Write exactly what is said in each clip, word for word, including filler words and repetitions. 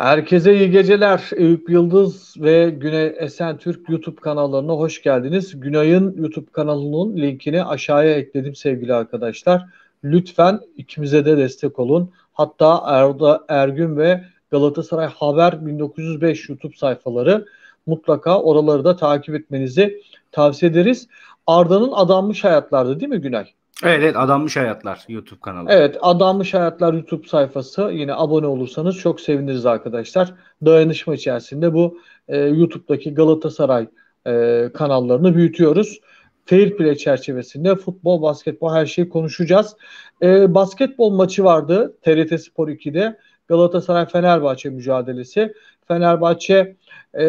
Herkese iyi geceler. Eyüp Yıldız ve Günay Esentürk YouTube kanallarına hoş geldiniz. Günay'ın YouTube kanalının linkini aşağıya ekledim sevgili arkadaşlar. Lütfen ikimize de destek olun. Hatta Erda Ergün ve Galatasaray Haber bin dokuz yüz beş YouTube sayfaları, mutlaka oraları da takip etmenizi tavsiye ederiz. Arda'nın Adanmış Hayatlar'da değil mi Günay? Evet, evet, Adanmış Hayatlar YouTube kanalı. Evet, Adanmış Hayatlar YouTube sayfası. Yine abone olursanız çok seviniriz arkadaşlar. Dayanışma içerisinde bu e, YouTube'daki Galatasaray e, kanallarını büyütüyoruz. Fair play çerçevesinde futbol, basketbol, her şeyi konuşacağız. E, basketbol maçı vardı T R T Spor iki'de. Galatasaray-Fenerbahçe mücadelesi. Fenerbahçe e,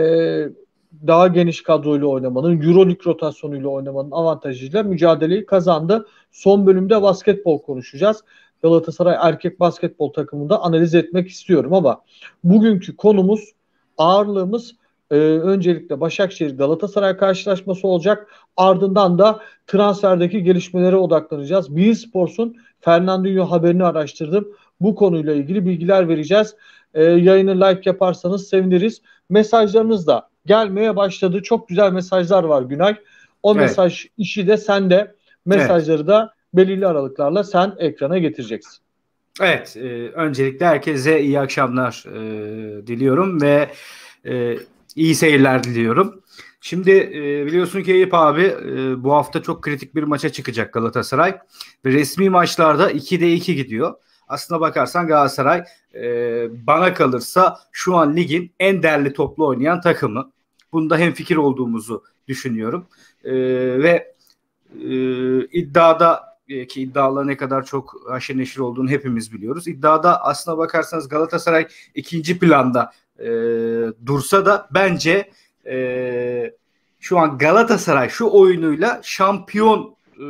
daha geniş kadroyla oynamanın, Euroleague rotasyonuyla oynamanın avantajıyla mücadeleyi kazandı. Son bölümde basketbol konuşacağız. Galatasaray erkek basketbol takımında analiz etmek istiyorum ama bugünkü konumuz, ağırlığımız e, öncelikle Başakşehir-Galatasaray karşılaşması olacak. Ardından da transferdeki gelişmelere odaklanacağız. beIN Sports'un Fernandinho haberini araştırdım. Bu konuyla ilgili bilgiler vereceğiz. E, yayını like yaparsanız seviniriz. Mesajlarınız da gelmeye başladı. Çok güzel mesajlar var Günay. O evet. Mesaj işi de sende. Mesajları evet. Da belirli aralıklarla sen ekrana getireceksin. Evet. E, öncelikle herkese iyi akşamlar e, diliyorum ve e, iyi seyirler diliyorum. Şimdi e, biliyorsun ki Eyüp abi e, bu hafta çok kritik bir maça çıkacak Galatasaray. Ve resmi maçlarda iki'de iki gidiyor. Aslına bakarsan Galatasaray e, bana kalırsa şu an ligin en derli toplu oynayan takımı. Bunda hemfikir olduğumuzu düşünüyorum. E, ve e, iddiada e, ki iddialar ne kadar çok haşır neşir olduğunu hepimiz biliyoruz. İddiada aslına bakarsanız Galatasaray ikinci planda e, dursa da bence e, şu an Galatasaray şu oyunuyla şampiyon e,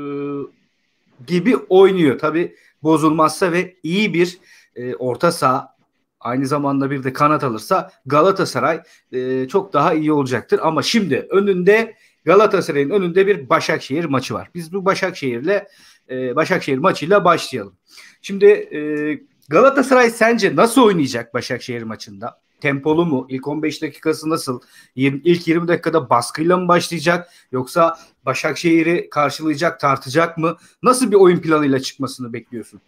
gibi oynuyor. Tabii bozulmazsa ve iyi bir e, orta saha, aynı zamanda bir de kanat alırsa Galatasaray e, çok daha iyi olacaktır. Ama şimdi önünde, Galatasaray'ın önünde bir Başakşehir maçı var. Biz bu Başakşehir'le e, Başakşehir maçıyla başlayalım. Şimdi e, Galatasaray sence nasıl oynayacak Başakşehir maçında? Tempolu mu? İlk on beş dakikası nasıl? İlk yirmi dakikada baskıyla mı başlayacak? Yoksa Başakşehir'i karşılayacak, tartacak mı? Nasıl bir oyun planıyla çıkmasını bekliyorsun?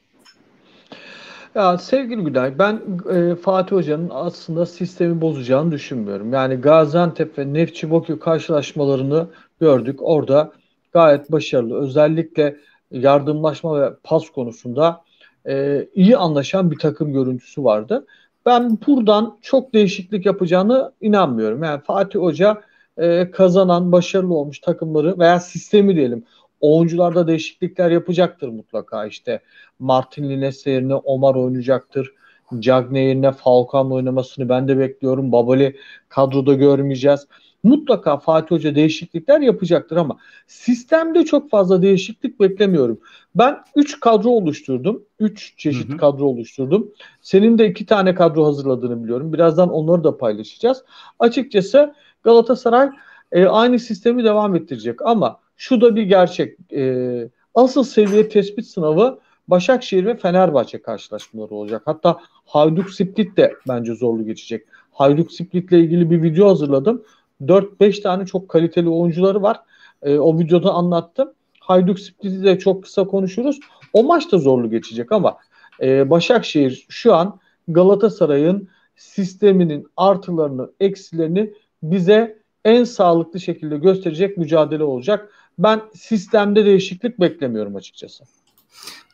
Ya sevgili Günay, ben e, Fatih Hoca'nın aslında sistemi bozacağını düşünmüyorum. Yani Gaziantep ve Nefçi-Bakü karşılaşmalarını gördük. Orada gayet başarılı. Özellikle yardımlaşma ve pas konusunda e, iyi anlaşan bir takım görüntüsü vardı. Ben buradan çok değişiklik yapacağını inanmıyorum. Yani Fatih Hoca e, kazanan, başarılı olmuş takımları veya sistemi diyelim, oyuncularda değişiklikler yapacaktır mutlaka. İşte Martin Lines yerine Omar oynayacaktır. Cagney yerine Falcao'nun oynamasını ben de bekliyorum. Babali kadroda görmeyeceğiz. Mutlaka Fatih Hoca değişiklikler yapacaktır ama sistemde çok fazla değişiklik beklemiyorum. Ben üç kadro oluşturdum. üç çeşit hı hı. kadro oluşturdum. Senin de iki tane kadro hazırladığını biliyorum. Birazdan onları da paylaşacağız. Açıkçası Galatasaray e, aynı sistemi devam ettirecek ama şu da bir gerçek. E, asıl seviye tespit sınavı Başakşehir ve Fenerbahçe karşılaşmaları olacak. Hatta Hayduk Split de bence zorlu geçecek. Hayduk Split ile ilgili bir video hazırladım. dört beş tane çok kaliteli oyuncuları var. E, o videoda anlattım. Hayduk Split'i de çok kısa konuşuruz. O maç da zorlu geçecek ama e, Başakşehir şu an Galatasaray'ın sisteminin artılarını, eksilerini bize en sağlıklı şekilde gösterecek mücadele olacak. Ben sistemde değişiklik beklemiyorum açıkçası.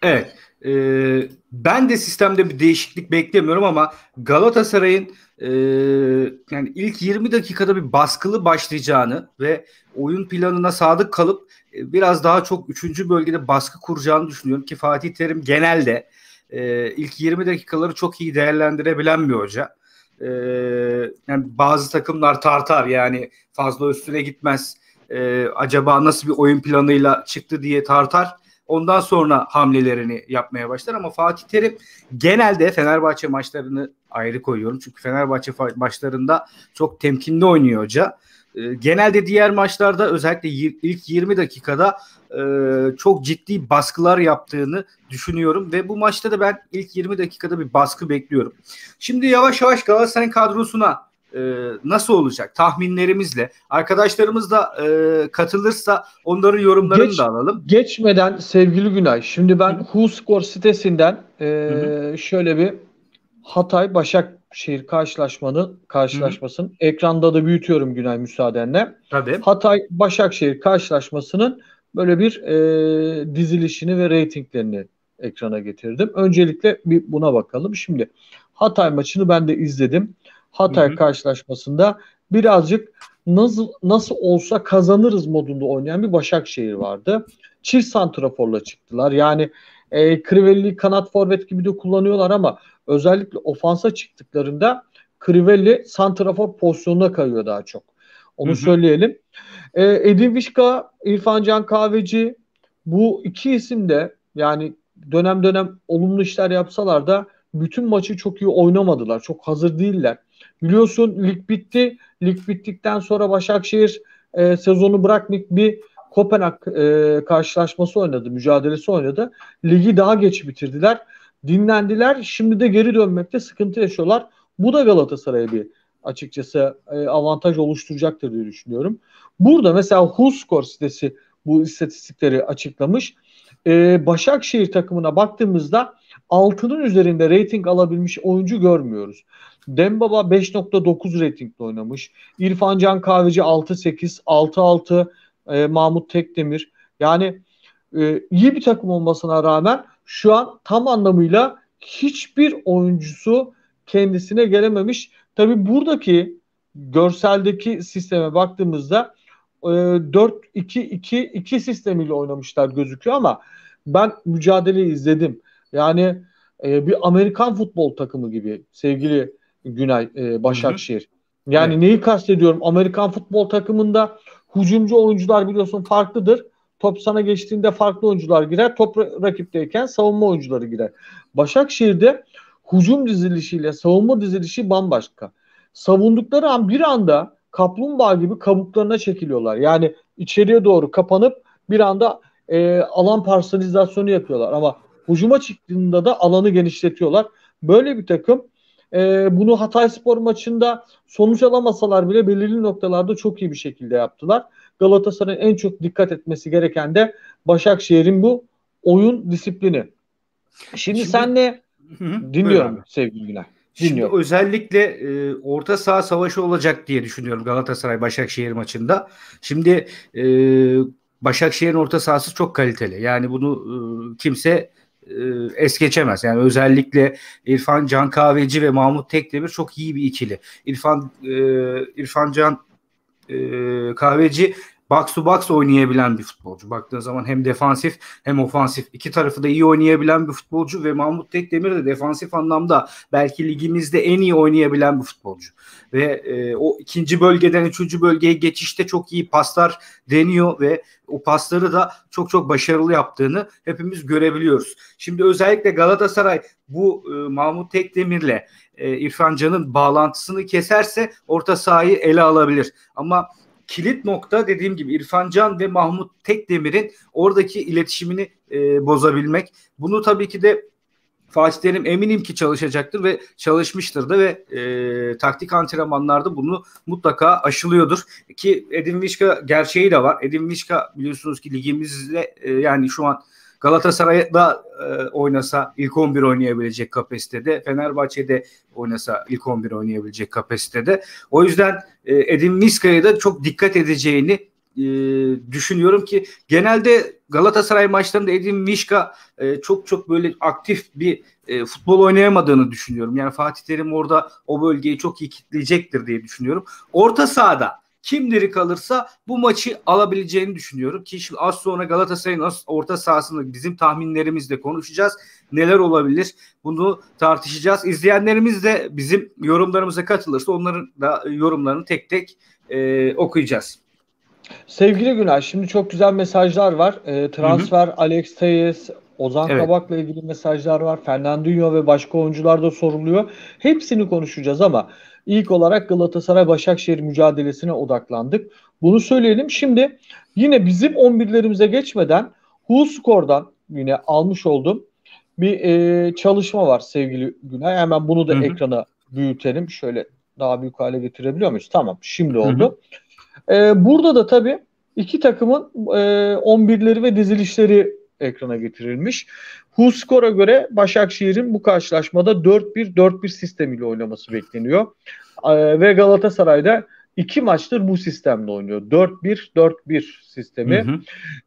Evet. E, ben de sistemde bir değişiklik beklemiyorum ama Galatasaray'ın Ee, yani ilk yirmi dakikada bir baskılı başlayacağını ve oyun planına sadık kalıp biraz daha çok üçüncü bölgede baskı kuracağını düşünüyorum ki Fatih Terim genelde e, ilk yirmi dakikaları çok iyi değerlendirebilen bir hoca. E, yani bazı takımlar tartar, yani fazla üstüne gitmez. E, acaba nasıl bir oyun planıyla çıktı diye tartar. Ondan sonra hamlelerini yapmaya başlar ama Fatih Terim genelde Fenerbahçe maçlarını ayrı koyuyorum. Çünkü Fenerbahçe maçlarında çok temkinli oynuyor hoca. E, genelde diğer maçlarda özellikle ilk yirmi dakikada e, çok ciddi baskılar yaptığını düşünüyorum ve bu maçta da ben ilk yirmi dakikada bir baskı bekliyorum. Şimdi yavaş yavaş Galatasaray'ın kadrosuna e, nasıl olacak tahminlerimizle, arkadaşlarımız da e, katılırsa onların yorumlarını Geç, da alalım. Geçmeden sevgili Günay, şimdi ben WhoScore sitesinden e, Hı-hı. şöyle bir Hatay Başakşehir karşılaşmanın karşılaşmasının Hı-hı. ekranda da büyütüyorum Günay müsaadenle. Tabii. Hatay Başakşehir karşılaşmasının böyle bir e, dizilişini ve reytinglerini ekrana getirdim. Öncelikle bir buna bakalım. Şimdi Hatay maçını ben de izledim. Hatay Hı-hı. karşılaşmasında birazcık nasıl nasıl olsa kazanırız modunda oynayan bir Başakşehir vardı. Çift santraforla çıktılar. Yani e, Krivelli kanat forvet gibi de kullanıyorlar ama özellikle ofansa çıktıklarında Krivelli santrafor pozisyonuna kayıyor daha çok. Onu hı hı. söyleyelim. Ee, Edin Vişka, İrfan Can Kahveci, bu iki isim de yani dönem dönem olumlu işler yapsalar da bütün maçı çok iyi oynamadılar. Çok hazır değiller. Biliyorsun lig bitti. Lig bittikten sonra Başakşehir e, sezonu bırakmış bir Kopenhag e, karşılaşması oynadı. Mücadelesi oynadı. Ligi daha geç bitirdiler. Dinlendiler. Şimdi de geri dönmekte sıkıntı yaşıyorlar. Bu da Galatasaray'a bir açıkçası avantaj oluşturacaktır diye düşünüyorum. Burada mesela WhoScore sitesi bu istatistikleri açıklamış. Ee, Başakşehir takımına baktığımızda altının üzerinde reyting alabilmiş oyuncu görmüyoruz. Dembaba beş nokta dokuz reytingle oynamış. İrfan Can Kahveci altı sekiz, altı altı e, Mahmut Tekdemir. Yani e, iyi bir takım olmasına rağmen şu an tam anlamıyla hiçbir oyuncusu kendisine gelememiş. Tabii buradaki görseldeki sisteme baktığımızda dört iki iki iki sistemiyle oynamışlar gözüküyor ama ben mücadeleyi izledim. Yani bir Amerikan futbol takımı gibi sevgili Günay Başakşehir. Hı hı. Yani evet. Neyi kastediyorum? Amerikan futbol takımında hücumcu oyuncular biliyorsun farklıdır. Top sana geçtiğinde farklı oyuncular girer. Top rakipteyken savunma oyuncuları girer. Başakşehir'de hücum dizilişiyle savunma dizilişi bambaşka. Savundukları an bir anda kaplumbağa gibi kabuklarına çekiliyorlar. Yani içeriye doğru kapanıp bir anda e, alan parselizasyonu yapıyorlar. Ama hücuma çıktığında da alanı genişletiyorlar. Böyle bir takım e, bunu Hatayspor maçında sonuç alamasalar bile belirli noktalarda çok iyi bir şekilde yaptılar. Galatasaray'ın en çok dikkat etmesi gereken de Başakşehir'in bu oyun disiplini. Şimdi, Şimdi senle hı-hı, dinliyorum sevgili Günay. Şimdi özellikle e, orta saha savaşı olacak diye düşünüyorum Galatasaray-Başakşehir maçında. Şimdi e, Başakşehir'in orta sahası çok kaliteli. Yani bunu e, kimse e, es geçemez. Yani özellikle İrfan Can Kahveci ve Mahmut Tekdemir çok iyi bir ikili. İrfan e, İrfan Can Ee, Kahveci box to box oynayabilen bir futbolcu. Baktığın zaman hem defansif hem ofansif iki tarafı da iyi oynayabilen bir futbolcu ve Mahmut Tekdemir de defansif anlamda belki ligimizde en iyi oynayabilen bir futbolcu. Ve e, o ikinci bölgeden üçüncü bölgeye geçişte çok iyi paslar deniyor ve o pasları da çok çok başarılı yaptığını hepimiz görebiliyoruz. Şimdi özellikle Galatasaray bu e, Mahmut Tekdemir'le e, İrfan Can'ın bağlantısını keserse orta sahayı ele alabilir. Ama kilit nokta dediğim gibi İrfan Can ve Mahmut Tekdemir'in oradaki iletişimini e, bozabilmek. Bunu tabii ki de Fatih Terim eminim ki çalışacaktır ve çalışmıştır da ve e, taktik antrenmanlarda bunu mutlaka aşılıyordur. Ki Edin Vişka gerçeği de var. Edin Vişka biliyorsunuz ki ligimizde e, yani şu an Galatasaray'da e, oynasa ilk on bir oynayabilecek kapasitede. Fenerbahçe'de oynasa ilk on bir oynayabilecek kapasitede. O yüzden e, Edin Vişka'ya da çok dikkat edeceğini e, düşünüyorum ki genelde Galatasaray maçlarında Edin Vişka e, çok çok böyle aktif bir e, futbol oynayamadığını düşünüyorum. Yani Fatih Terim orada o bölgeyi çok iyi kitleyecektir diye düşünüyorum. Orta sahada kim diri kalırsa bu maçı alabileceğini düşünüyorum ki şimdi az sonra Galatasaray'ın orta sahasında bizim tahminlerimizle konuşacağız. Neler olabilir? Bunu tartışacağız. İzleyenlerimiz de bizim yorumlarımıza katılırsa onların da yorumlarını tek tek e, okuyacağız. Sevgili Günay, şimdi çok güzel mesajlar var. E, transfer hı hı. Alex Tayes, Ozan evet. Kabak'la ilgili mesajlar var. Fernandinho ve başka oyuncular da soruluyor. Hepsini konuşacağız ama ilk olarak Galatasaray-Başakşehir mücadelesine odaklandık. Bunu söyleyelim. Şimdi yine bizim on birlerimize geçmeden WhoScore'dan yine almış olduğum bir e, çalışma var sevgili Günay. Hemen bunu da Hı-hı. ekrana büyütelim. Şöyle daha büyük hale getirebiliyor muyuz? Tamam. Şimdi oldu. E, burada da tabii iki takımın e, on birleri ve dizilişleri ekrana getirilmiş. WhoScore'a göre Başakşehir'in bu karşılaşmada dört bir dört bir sistemiyle oynaması bekleniyor. Ee, ve Galatasaray'da iki maçtır bu sistemle oynuyor. dört bir dört bir sistemi. Hı hı.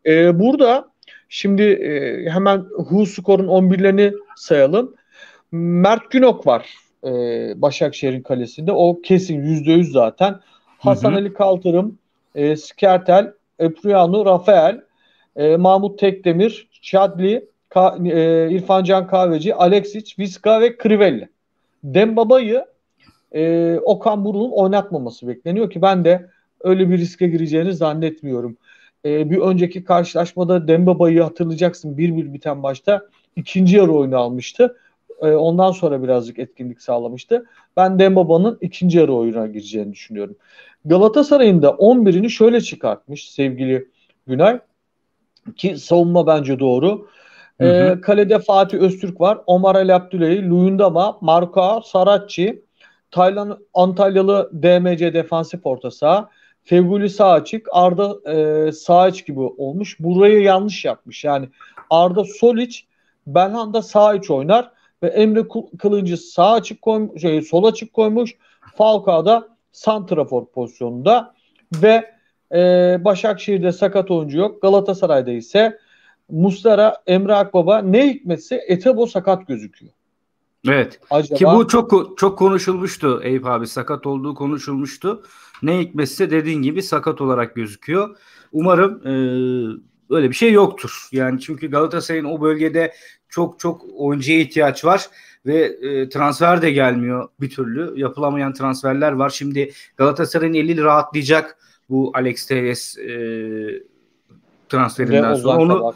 Ee, burada şimdi e, hemen WhoScore'un on birlerini sayalım. Mert Günok var e, Başakşehir'in kalesinde. O kesin yüzde yüz zaten. Hasan hı hı. Ali Kaltırım, e, Skertel, Epriano, Rafael, E, Mahmut Tekdemir, Şadli, Ka- e, İrfan Can Kahveci, Aleksic, Vişka ve Krivelli. Dembaba'yı e, Okan Buruk'un oynatmaması bekleniyor ki ben de öyle bir riske gireceğini zannetmiyorum. E, bir önceki karşılaşmada Dembaba'yı hatırlayacaksın, bir bir biten maçta ikinci yarı oyunu almıştı. E, ondan sonra birazcık etkinlik sağlamıştı. Ben Dembaba'nın ikinci yarı oyuna gireceğini düşünüyorum. Galatasaray'ın da on birini şöyle çıkartmış sevgili Günay. Ki savunma bence doğru. Hı hı. E, kalede Fatih Öztürk var. Omar Elabdellaoui, Luyindama, Marcão, Saracchi, Taylan Antalyalı D M C defansif orta saha, Feghouli sağ açık, Arda e, sağ aç gibi olmuş. Burayı yanlış yapmış. Yani Arda Soliç, Belhanda sağ iç oynar ve Emre Kılıncı sağ açık koymuş, şey, sol açık koymuş. Falcao da santrafor pozisyonunda ve Ee, Başakşehir'de sakat oyuncu yok. Galatasaray'da ise Muslera, Emre Akbaba ne hikmetse Etebo sakat gözüküyor. Evet. Acaba... Ki bu çok çok konuşulmuştu Eyüp abi. Sakat olduğu konuşulmuştu. Ne hikmetse dediğin gibi sakat olarak gözüküyor. Umarım e, öyle bir şey yoktur. Yani çünkü Galatasaray'ın o bölgede çok çok oyuncuya ihtiyaç var. Ve e, transfer de gelmiyor bir türlü. Yapılamayan transferler var. Şimdi Galatasaray'ın eli rahatlayacak. Bu Alex Teres e, transferinden sonra onu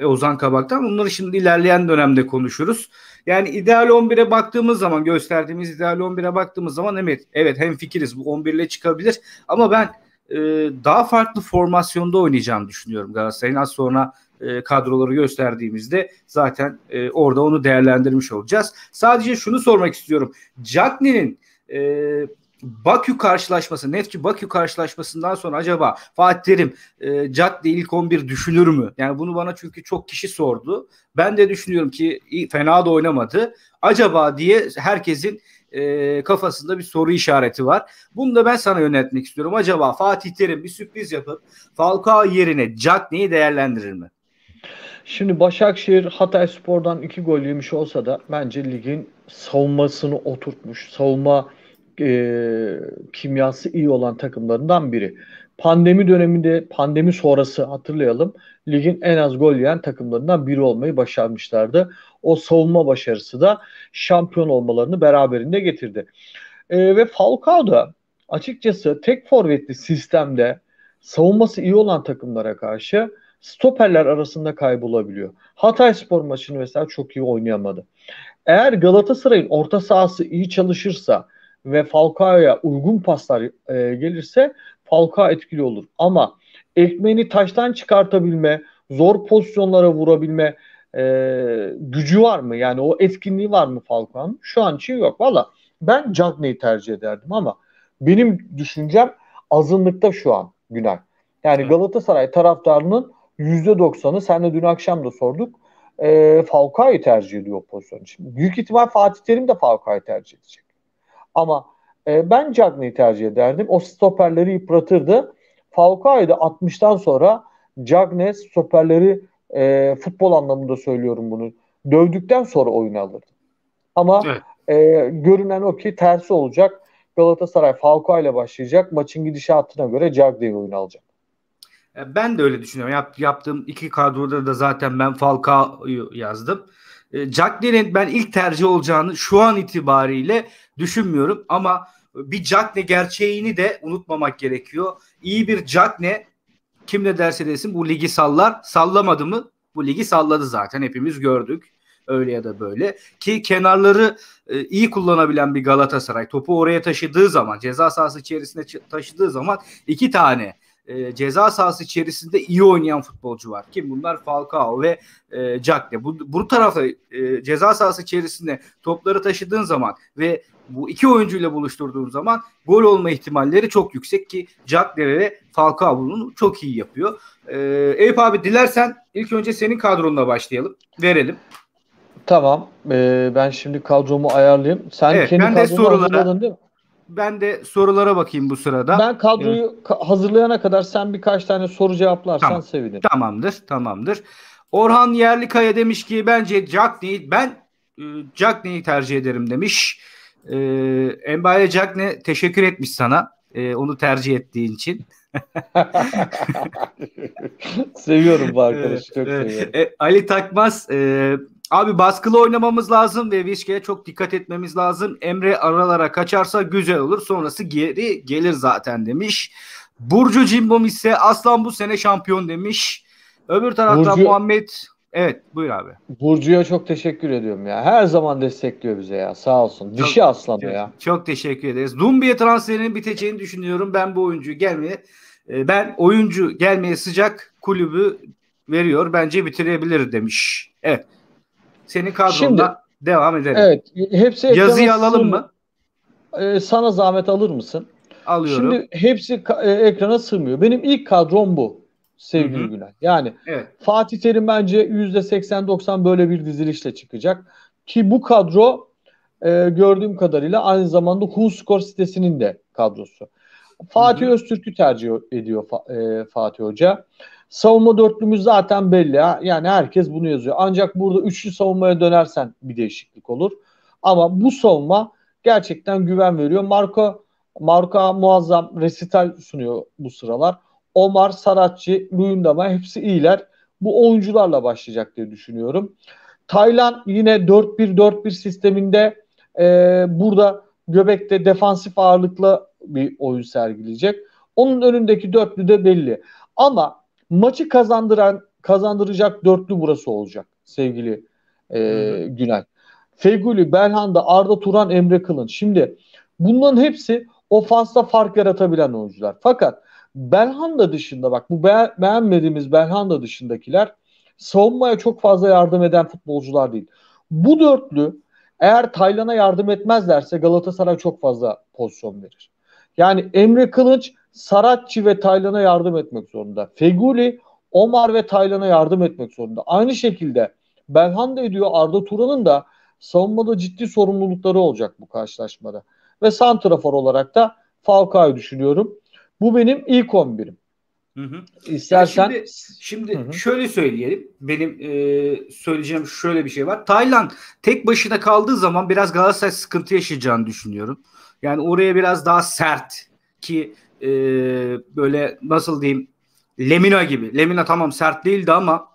e, Ozan Kabak'tan. Bunları şimdi ilerleyen dönemde konuşuruz. Yani ideal on bire baktığımız zaman, gösterdiğimiz ideal on bire baktığımız zaman evet, evet hemfikiriz. Bu on birle çıkabilir ama ben e, daha farklı formasyonda oynayacağını düşünüyorum Galatasaray'ın. Az sonra e, kadroları gösterdiğimizde zaten e, orada onu değerlendirmiş olacağız. Sadece şunu sormak istiyorum. Cagney'in eee Bakü karşılaşması, Neftçi Bakü karşılaşmasından sonra acaba Fatih Terim e, Cagney ilk on bir düşünür mü? Yani bunu bana çünkü çok kişi sordu. Ben de düşünüyorum ki fena da oynamadı. Acaba diye herkesin e, kafasında bir soru işareti var. Bunu da ben sana yöneltmek istiyorum. Acaba Fatih Terim bir sürpriz yapıp Falcao yerine Cagney'i değerlendirir mi? Şimdi Başakşehir Hatay Spor'dan iki gol yemiş olsa da bence ligin savunmasını oturtmuş. Savunma E, kimyası iyi olan takımlarından biri. Pandemi döneminde, pandemi sonrası hatırlayalım, ligin en az gol yiyen takımlarından biri olmayı başarmışlardı. O savunma başarısı da şampiyon olmalarını beraberinde getirdi. E, ve Falcao da açıkçası tek forvetli sistemde savunması iyi olan takımlara karşı stoperler arasında kaybolabiliyor. Hatayspor maçını mesela çok iyi oynayamadı. Eğer Galatasaray'ın orta sahası iyi çalışırsa ve Falcao'ya uygun paslar e, gelirse Falcao etkili olur. Ama ekmeğini taştan çıkartabilme, zor pozisyonlara vurabilme e, gücü var mı? Yani o etkinliği var mı Falcao'nun? Şu an için yok. Valla ben Cagney'i tercih ederdim ama benim düşüncem azınlıkta şu an Günay. Yani evet. Galatasaray taraftarının yüzde doksanı, sen de dün akşam da sorduk, e, Falcao'yu tercih ediyor o pozisyon için. Büyük ihtimal Fatih Terim de Falcao'yu tercih edecek. Ama e, ben Cagney'i tercih ederdim. O stoperleri yıpratırdı. Falcao'yu da altmıştan sonra Cagney stoperleri e, futbol anlamında söylüyorum bunu. Dövdükten sonra oyunu alırdı. Ama evet. e, görünen o ki tersi olacak. Galatasaray Falcao ile başlayacak. Maçın gidişatına göre Cagney oyunu alacak. Ben de öyle düşünüyorum. Yap, yaptığım iki kadroda da zaten ben Falcao'yu yazdım. Cagney'in ben ilk tercih olacağını şu an itibariyle düşünmüyorum ama bir Cagney gerçeğini de unutmamak gerekiyor. İyi bir Cagney kim ne derse desin bu ligi sallar. Sallamadı mı bu ligi salladı zaten, hepimiz gördük öyle ya da böyle. Ki kenarları e, iyi kullanabilen bir Galatasaray topu oraya taşıdığı zaman, ceza sahası içerisine taşıdığı zaman iki tane e, ceza sahası içerisinde iyi oynayan futbolcu var. Ki bunlar Falcao ve e, Cagney. Bu, bu tarafa e, ceza sahası içerisinde topları taşıdığın zaman ve bu iki oyuncuyla buluşturduğun zaman gol olma ihtimalleri çok yüksek ki Cagney ve Falcao bunu çok iyi yapıyor. E, Eyüp abi, dilersen ilk önce senin kadronuna başlayalım. Verelim. Tamam. Ee, ben şimdi kadromu ayarlayayım. Sen evet, kendi ben de sorulara, değil mi? Ben de sorulara bakayım bu sırada. Ben kadroyu evet. hazırlayana kadar sen birkaç tane soru cevaplarsan tamam. sevinirim. Tamamdır. Tamamdır. Orhan Yerlikaya demiş ki bence Cagney, ben e, Cagney'i tercih ederim demiş. E, Embaye Cagney, teşekkür etmiş sana. E, onu tercih ettiğin için. Seviyorum bu arkadaşı. Çok seviyorum. E, Ali Takmaz e, abi baskılı oynamamız lazım ve Vişka'ya çok dikkat etmemiz lazım. Emre aralara kaçarsa güzel olur. Sonrası geri gelir zaten demiş. Burcu Cimbom ise aslan bu sene şampiyon demiş. Öbür taraftan Burcu... Muhammed. Evet, buyur abi. Burcu'ya çok teşekkür ediyorum ya. Her zaman destekliyor bize ya. Sağ olsun. Dişi aslanı ya. Çok teşekkür ederiz. Dumbiye transferinin biteceğini düşünüyorum. Ben bu oyuncuyu gelmeye ben oyuncu gelmeye sıcak, kulübü veriyor. Bence bitirebilir demiş. Evet. Senin kadronda devam edelim. Evet, hepsi yazıyı alalım mı? E, sana zahmet alır mısın? Alıyorum. Şimdi hepsi e, ekrana sığmıyor. Benim ilk kadrom bu sevgili Hı-hı. Günay. Yani evet. Fatih Terim bence yüzde seksen doksan böyle bir dizilişle çıkacak. Ki bu kadro e, gördüğüm kadarıyla aynı zamanda WhoScore sitesinin de kadrosu. Fatih Hı-hı. Öztürk'ü tercih ediyor e, Fatih Hoca. Savunma dörtlümüz zaten belli. Ha? Yani herkes bunu yazıyor. Ancak burada üçlü savunmaya dönersen bir değişiklik olur. Ama bu savunma gerçekten güven veriyor. Marco, Marco muazzam resital sunuyor bu sıralar. Omar, Saracchi, Luyindama hepsi iyiler. Bu oyuncularla başlayacak diye düşünüyorum. Taylan yine dört bir dört bir sisteminde e, burada göbekte defansif ağırlıklı bir oyun sergileyecek. Onun önündeki dörtlü de belli. Ama maçı kazandıran kazandıracak dörtlü burası olacak sevgili e, Günay. Feghouli, Belhanda, Arda Turan, Emre Kılıncı. Şimdi bunların hepsi ofansta fark yaratabilen oyuncular. Fakat Belhanda dışında, bak bu be beğenmediğimiz Belhanda dışındakiler savunmaya çok fazla yardım eden futbolcular değil. Bu dörtlü eğer Taylan'a yardım etmezlerse Galatasaray çok fazla pozisyon verir. Yani Emre Kılıncı, Saracchi ve Taylan'a yardım etmek zorunda. Feghouli, Omar ve Taylan'a yardım etmek zorunda. Aynı şekilde Belhanda ediyor, Arda Turan'ın da savunmada ciddi sorumlulukları olacak bu karşılaşmada. Ve santrafor olarak da Falcao'yu düşünüyorum. Bu benim ilk on birim. Hı hı. İstersen... Yani şimdi şimdi hı hı. şöyle söyleyelim. Benim e, söyleyeceğim şöyle bir şey var. Taylan tek başına kaldığı zaman biraz Galatasaray sıkıntı yaşayacağını düşünüyorum. Yani oraya biraz daha sert ki... Ee, böyle nasıl diyeyim, Lemina gibi. Lemina tamam sert değildi ama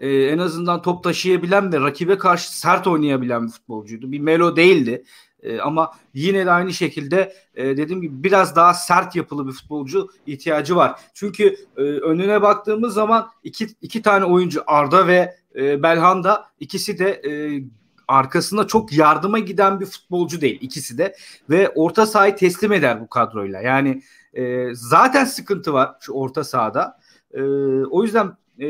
e, en azından top taşıyabilen ve rakibe karşı sert oynayabilen bir futbolcuydu. Bir Melo değildi. E, ama yine de aynı şekilde e, dediğim gibi biraz daha sert yapılı bir futbolcu ihtiyacı var. Çünkü e, önüne baktığımız zaman iki, iki tane oyuncu, Arda ve e, Belhanda, ikisi de e, arkasında çok yardıma giden bir futbolcu değil ikisi de ve orta sahayı teslim eder bu kadroyla. Yani e, zaten sıkıntı var şu orta sahada. E, o yüzden e,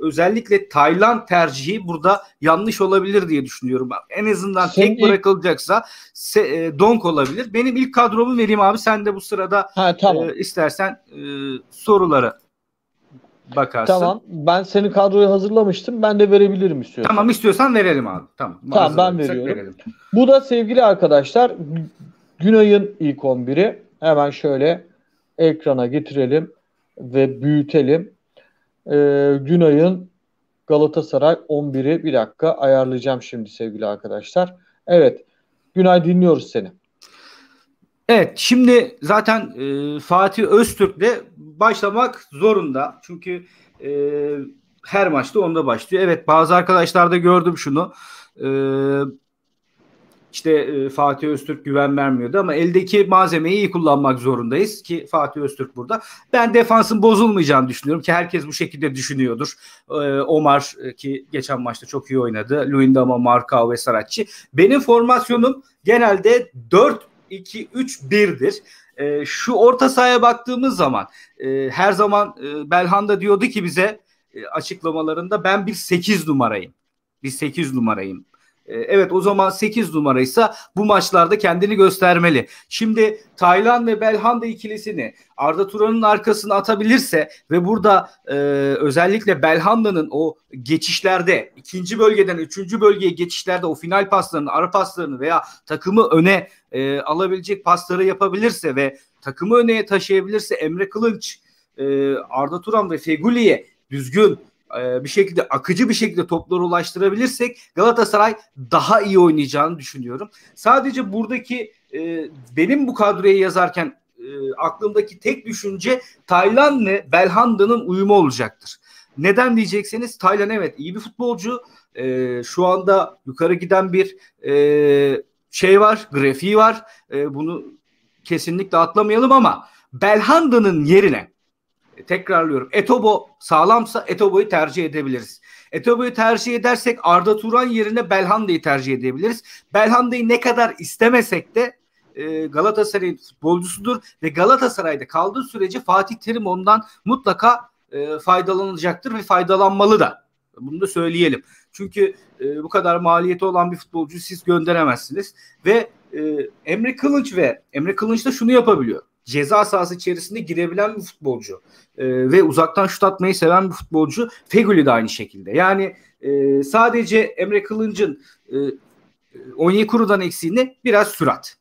özellikle Taylan tercihi burada yanlış olabilir diye düşünüyorum. En azından senin tek bırakılacaksa se, e, Donk olabilir. Benim ilk kadromu vereyim abi. Sen de bu sırada ha, tamam. e, istersen e, sorulara bakarsın. Tamam. Ben seni kadroya hazırlamıştım. Ben de verebilirim istiyorsan. Tamam, istiyorsan verelim abi. Tamam. Tamam, ben veriyorum. Verelim. Bu da sevgili arkadaşlar Günay'ın ilk on biri. Hemen şöyle ekrana getirelim ve büyütelim. Ee, Günay'ın Galatasaray on biri. Bir dakika ayarlayacağım şimdi sevgili arkadaşlar. Evet. Günay, dinliyoruz seni. Evet, şimdi zaten e, Fatih Öztürk'le başlamak zorunda. Çünkü e, her maçta onda başlıyor. Evet, bazı arkadaşlarda gördüm şunu. E, İşte e, Fatih Öztürk güven vermiyordu ama eldeki malzemeyi iyi kullanmak zorundayız ki Fatih Öztürk burada. Ben defansın bozulmayacağını düşünüyorum ki herkes bu şekilde düşünüyordur. E, Omar e, ki geçen maçta çok iyi oynadı. Luyindama, Marcão ve Saracchi. Benim formasyonum genelde dört iki üç bir'dir. E, şu orta sahaya baktığımız zaman e, her zaman e, Belhanda diyordu ki bize e, açıklamalarında ben bir sekiz numarayım. Bir sekiz numarayım. Evet, o zaman sekiz numaraysa bu maçlarda kendini göstermeli. Şimdi Taylan ve Belhanda ikilisini Arda Turan'ın arkasına atabilirse ve burada e, özellikle Belhanda'nın o geçişlerde, ikinci bölgeden üçüncü bölgeye geçişlerde o final paslarını, ara paslarını veya takımı öne e, alabilecek pasları yapabilirse ve takımı öne taşıyabilirse Emre Kılıncı, e, Arda Turan ve Feghouli'ye düzgün bir şekilde, akıcı bir şekilde topları ulaştırabilirsek Galatasaray daha iyi oynayacağını düşünüyorum. Sadece buradaki e, benim bu kadroyu yazarken e, aklımdaki tek düşünce Taylan ve Belhanda'nın uyumu olacaktır. Neden diyecekseniz Taylan evet iyi bir futbolcu. E, şu anda yukarı giden bir e, şey var, grafiği var. E, bunu kesinlikle atlamayalım ama Belhanda'nın yerine, tekrarlıyorum, Etebo sağlamsa Etebo'yu tercih edebiliriz. Etebo'yu tercih edersek Arda Turan yerine Belhanda'yı tercih edebiliriz. Belhanda'yı ne kadar istemesek de e, Galatasaray'ın futbolcusudur ve Galatasaray'da kaldığı sürece Fatih Terim ondan mutlaka e, faydalanacaktır ve faydalanmalı da. Bunu da söyleyelim. Çünkü e, bu kadar maliyeti olan bir futbolcuyu siz gönderemezsiniz. Ve e, Emre Kılınç ve Emre Kılınç da şunu yapabiliyor. Ceza sahası içerisinde girebilen bir futbolcu ee, ve uzaktan şut atmayı seven bir futbolcu. Feghouli de aynı şekilde. Yani e, sadece Emre Kılınç'ın e, Onyekuru'dan eksiğini biraz sürat.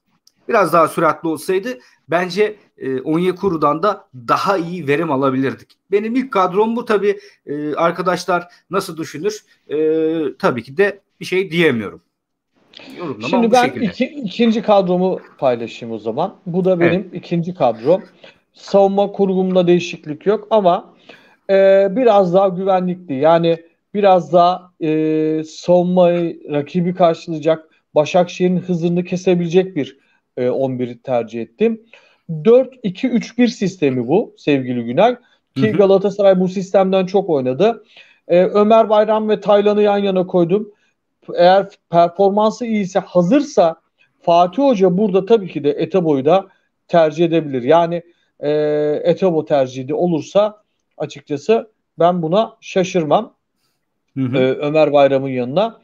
Biraz daha süratli olsaydı bence e, Onyekuru'dan da daha iyi verim alabilirdik. Benim ilk kadrom bu. Tabii e, arkadaşlar nasıl düşünür? E, tabii ki de bir şey diyemiyorum. Yorumlama şimdi ben iki, ikinci kadromu paylaşayım o zaman. Bu da benim evet. ikinci kadrom. Savunma kurulumunda değişiklik yok ama e, biraz daha güvenlikli. Yani biraz daha e, savunmayı, rakibi karşılayacak, Başakşehir'in hızını kesebilecek bir e, on biri tercih ettim. dört iki üç bir sistemi bu sevgili Günay. Ki hı hı. Galatasaray bu sistemden çok oynadı. E, Ömer Bayram ve Taylan'ı yan yana koydum. Eğer performansı iyiyse, hazırsa Fatih Hoca burada tabii ki de Etebo'yu da tercih edebilir. Yani e, Etebo tercihi de olursa açıkçası ben buna şaşırmam. Hı hı. E, Ömer Bayram'ın yanına.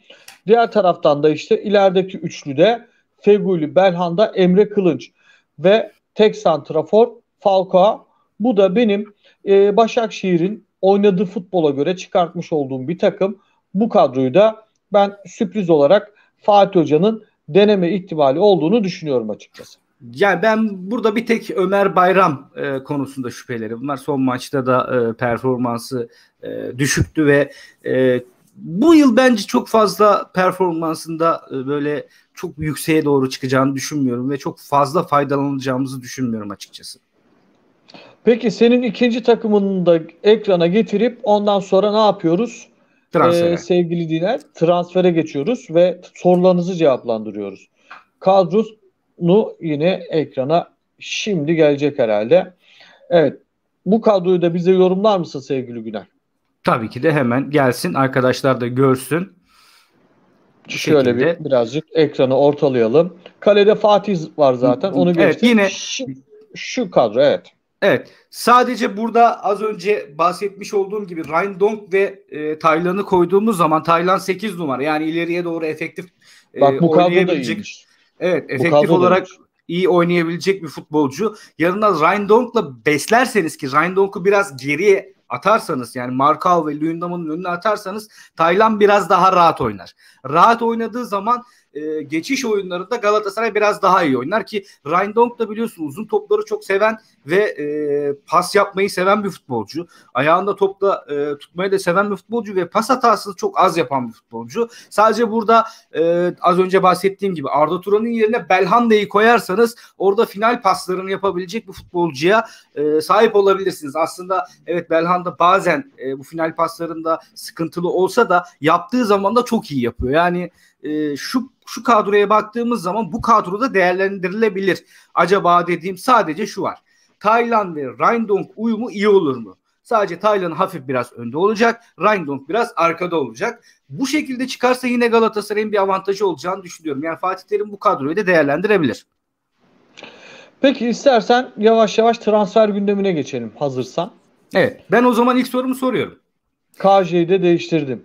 Diğer taraftan da işte ilerideki üçlüde Feghouli, Belhanda, Emre Kılınç ve tek santrafor Falcao. Bu da benim e, Başakşehir'in oynadığı futbola göre çıkartmış olduğum bir takım. Bu kadroyu da ben sürpriz olarak Fatih Hoca'nın deneme ihtimali olduğunu düşünüyorum açıkçası. Yani ben burada bir tek Ömer Bayram e, konusunda şüpheleri. Bunlar son maçta da e, performansı e, düşüktü ve e, bu yıl bence çok fazla performansında e, böyle çok yükseğe doğru çıkacağını düşünmüyorum ve çok fazla faydalanacağımızı düşünmüyorum açıkçası. Peki senin ikinci takımını da ekrana getirip ondan sonra ne yapıyoruz? Ee, sevgili dinler, transfere geçiyoruz ve sorularınızı cevaplandırıyoruz. Kadronu yine ekrana şimdi gelecek herhalde. Evet, bu kadroyu da bize yorumlar mısın sevgili Günay? Tabii ki de hemen gelsin, arkadaşlar da görsün. Şöyle bir birazcık ekranı ortalayalım. Kalede Fatih var zaten, onu geçtik. Evet, yine şu, şu kadro evet. Evet. Sadece burada az önce bahsetmiş olduğum gibi Rindong ve e, Taylan'ı koyduğumuz zaman Taylan sekiz numara. Yani ileriye doğru efektif e, Bak, bu oynayabilecek. Evet. Bu efektif olarak iyi oynayabilecek bir futbolcu. Yanına Rindong'la beslerseniz ki Rindong'u biraz geriye atarsanız, yani Marcão ve Luyendama'nın önüne atarsanız Taylan biraz daha rahat oynar. Rahat oynadığı zaman e, geçiş oyunlarında Galatasaray biraz daha iyi oynar ki Rindong da biliyorsunuz uzun topları çok seven ve e, pas yapmayı seven bir futbolcu. Ayağında topla e, tutmayı da seven bir futbolcu ve pas hatasını çok az yapan bir futbolcu. Sadece burada e, az önce bahsettiğim gibi Arda Turan'ın yerine Belhanda'yı koyarsanız orada final paslarını yapabilecek bir futbolcuya e, sahip olabilirsiniz. Aslında evet, Belhanda da bazen e, bu final paslarında sıkıntılı olsa da yaptığı zaman da çok iyi yapıyor. Yani e, e, şu şu kadroya baktığımız zaman bu kadroda değerlendirilebilir. Acaba dediğim sadece şu var. Taylan ve Rindong uyumu iyi olur mu? Sadece Taylan hafif biraz önde olacak. Rindong biraz arkada olacak. Bu şekilde çıkarsa yine Galatasaray'ın bir avantajı olacağını düşünüyorum. Yani Fatih Terim bu kadroyu da değerlendirebilir. Peki istersen yavaş yavaş transfer gündemine geçelim hazırsan. Evet. Ben o zaman ilk sorumu soruyorum. K J'yi de değiştirdim.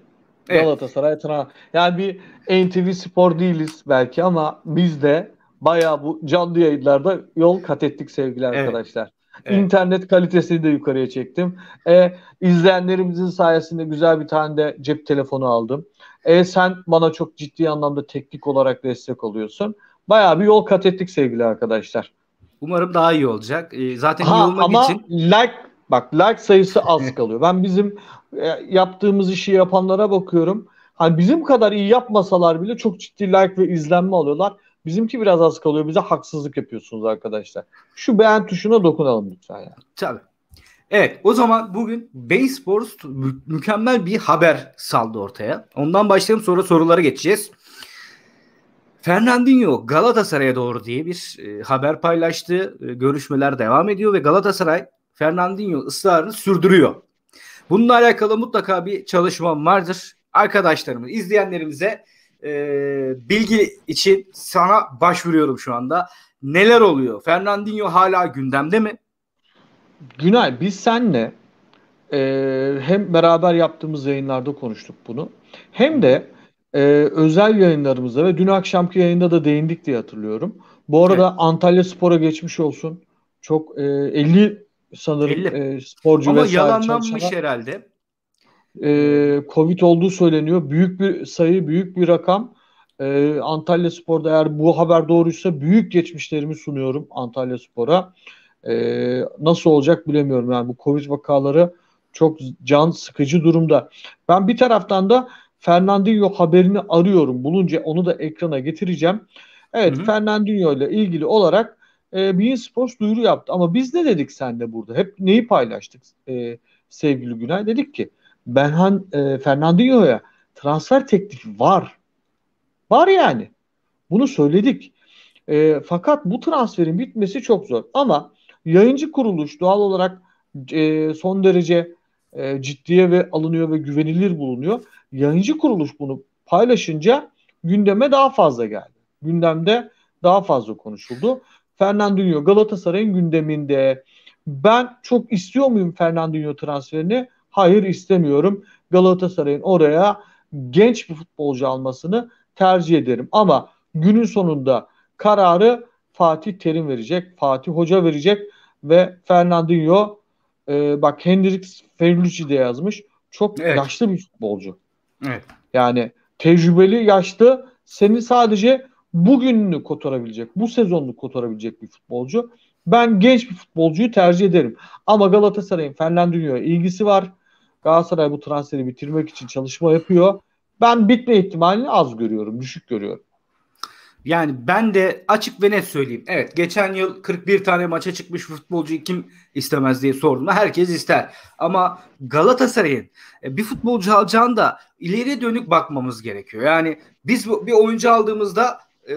Evet. Galatasaray transfer. Yani bir N T V Spor değiliz belki ama biz de bayağı bu canlı yayınlarda yol kat ettik sevgili evet. arkadaşlar. Evet. İnternet kalitesini de yukarıya çektim. E, izleyenlerimizin sayesinde güzel bir tane de cep telefonu aldım. E, sen bana çok ciddi anlamda teknik olarak destek oluyorsun. Bayağı bir yol kat ettik sevgili arkadaşlar. Umarım daha iyi olacak. E, zaten ha, iyi olmak ama için... like, bak like sayısı az kalıyor. Ben bizim e, yaptığımız işi yapanlara bakıyorum. Hani bizim kadar iyi yapmasalar bile çok ciddi like ve izlenme alıyorlar. Bizimki biraz az kalıyor. Bize haksızlık yapıyorsunuz arkadaşlar. Şu beğen tuşuna dokunalım lütfen. Yani. Tabii. Evet, o zaman bugün BeIN Sports mü mükemmel bir haber saldı ortaya. Ondan başlayalım, sonra sorulara geçeceğiz. Fernandinho Galatasaray'a doğru diye bir e, haber paylaştı. E, görüşmeler devam ediyor ve Galatasaray Fernandinho ısrarını sürdürüyor. Bununla alakalı mutlaka bir çalışma vardır. Arkadaşlarımız, izleyenlerimize e, bilgi için sana başvuruyorum şu anda. Neler oluyor? Fernandinho hala gündemde mi? Günay, biz seninle e, hem beraber yaptığımız yayınlarda konuştuk bunu. Hem de Ee, özel yayınlarımızda ve dün akşamki yayında da değindik diye hatırlıyorum. Bu arada evet. Antalya Spor'a geçmiş olsun. Çok e, elli sanırım elli. E, sporcu ama vesaire yalanlanmış çalışana, herhalde. E, Covid olduğu söyleniyor. Büyük bir sayı, büyük bir rakam. E, Antalya Spor'da eğer bu haber doğruysa büyük geçmişlerimi sunuyorum Antalya Spor'a. E, nasıl olacak bilemiyorum. Yani bu Covid vakaları çok can sıkıcı durumda. Ben bir taraftan da Fernandinho haberini arıyorum. Bulunca onu da ekrana getireceğim. Evet, hı hı. Fernandinho ile ilgili olarak e, beIN Sports duyuru yaptı. Ama biz ne dedik seninle burada? Hep neyi paylaştık e, sevgili Günay? Dedik ki Benhan e, Fernandinho'ya transfer teklifi var. Var yani. Bunu söyledik. E, fakat bu transferin bitmesi çok zor. Ama yayıncı kuruluş doğal olarak e, son derece e, ciddiye ve alınıyor ve güvenilir bulunuyor. Yayıncı kuruluş bunu paylaşınca gündeme daha fazla geldi. Gündemde daha fazla konuşuldu. Fernandinho Galatasaray'ın gündeminde. Ben çok istiyor muyum Fernandinho transferini? Hayır, istemiyorum. Galatasaray'ın oraya genç bir futbolcu almasını tercih ederim. Ama günün sonunda kararı Fatih Terim verecek. Fatih Hoca verecek ve Fernandinho e, bak Hendrix Feghouli de yazmış. Çok evet. yaşlı bir futbolcu. Evet. Yani tecrübeli, yaşlı, seni sadece bugününü kotarabilecek, bu sezonunu kotarabilecek bir futbolcu. Ben genç bir futbolcuyu tercih ederim. Ama Galatasaray'ın Fernandinho'ya ilgisi var. Galatasaray bu transferi bitirmek için çalışma yapıyor. Ben bitme ihtimalini az görüyorum, düşük görüyorum. Yani ben de açık ve net söyleyeyim. Evet, geçen yıl kırk bir tane maça çıkmış futbolcuyu kim istemez diye sorduğumda herkes ister. Ama Galatasaray'ın bir futbolcu alacağını da ileriye dönük bakmamız gerekiyor. Yani biz bir oyuncu aldığımızda e,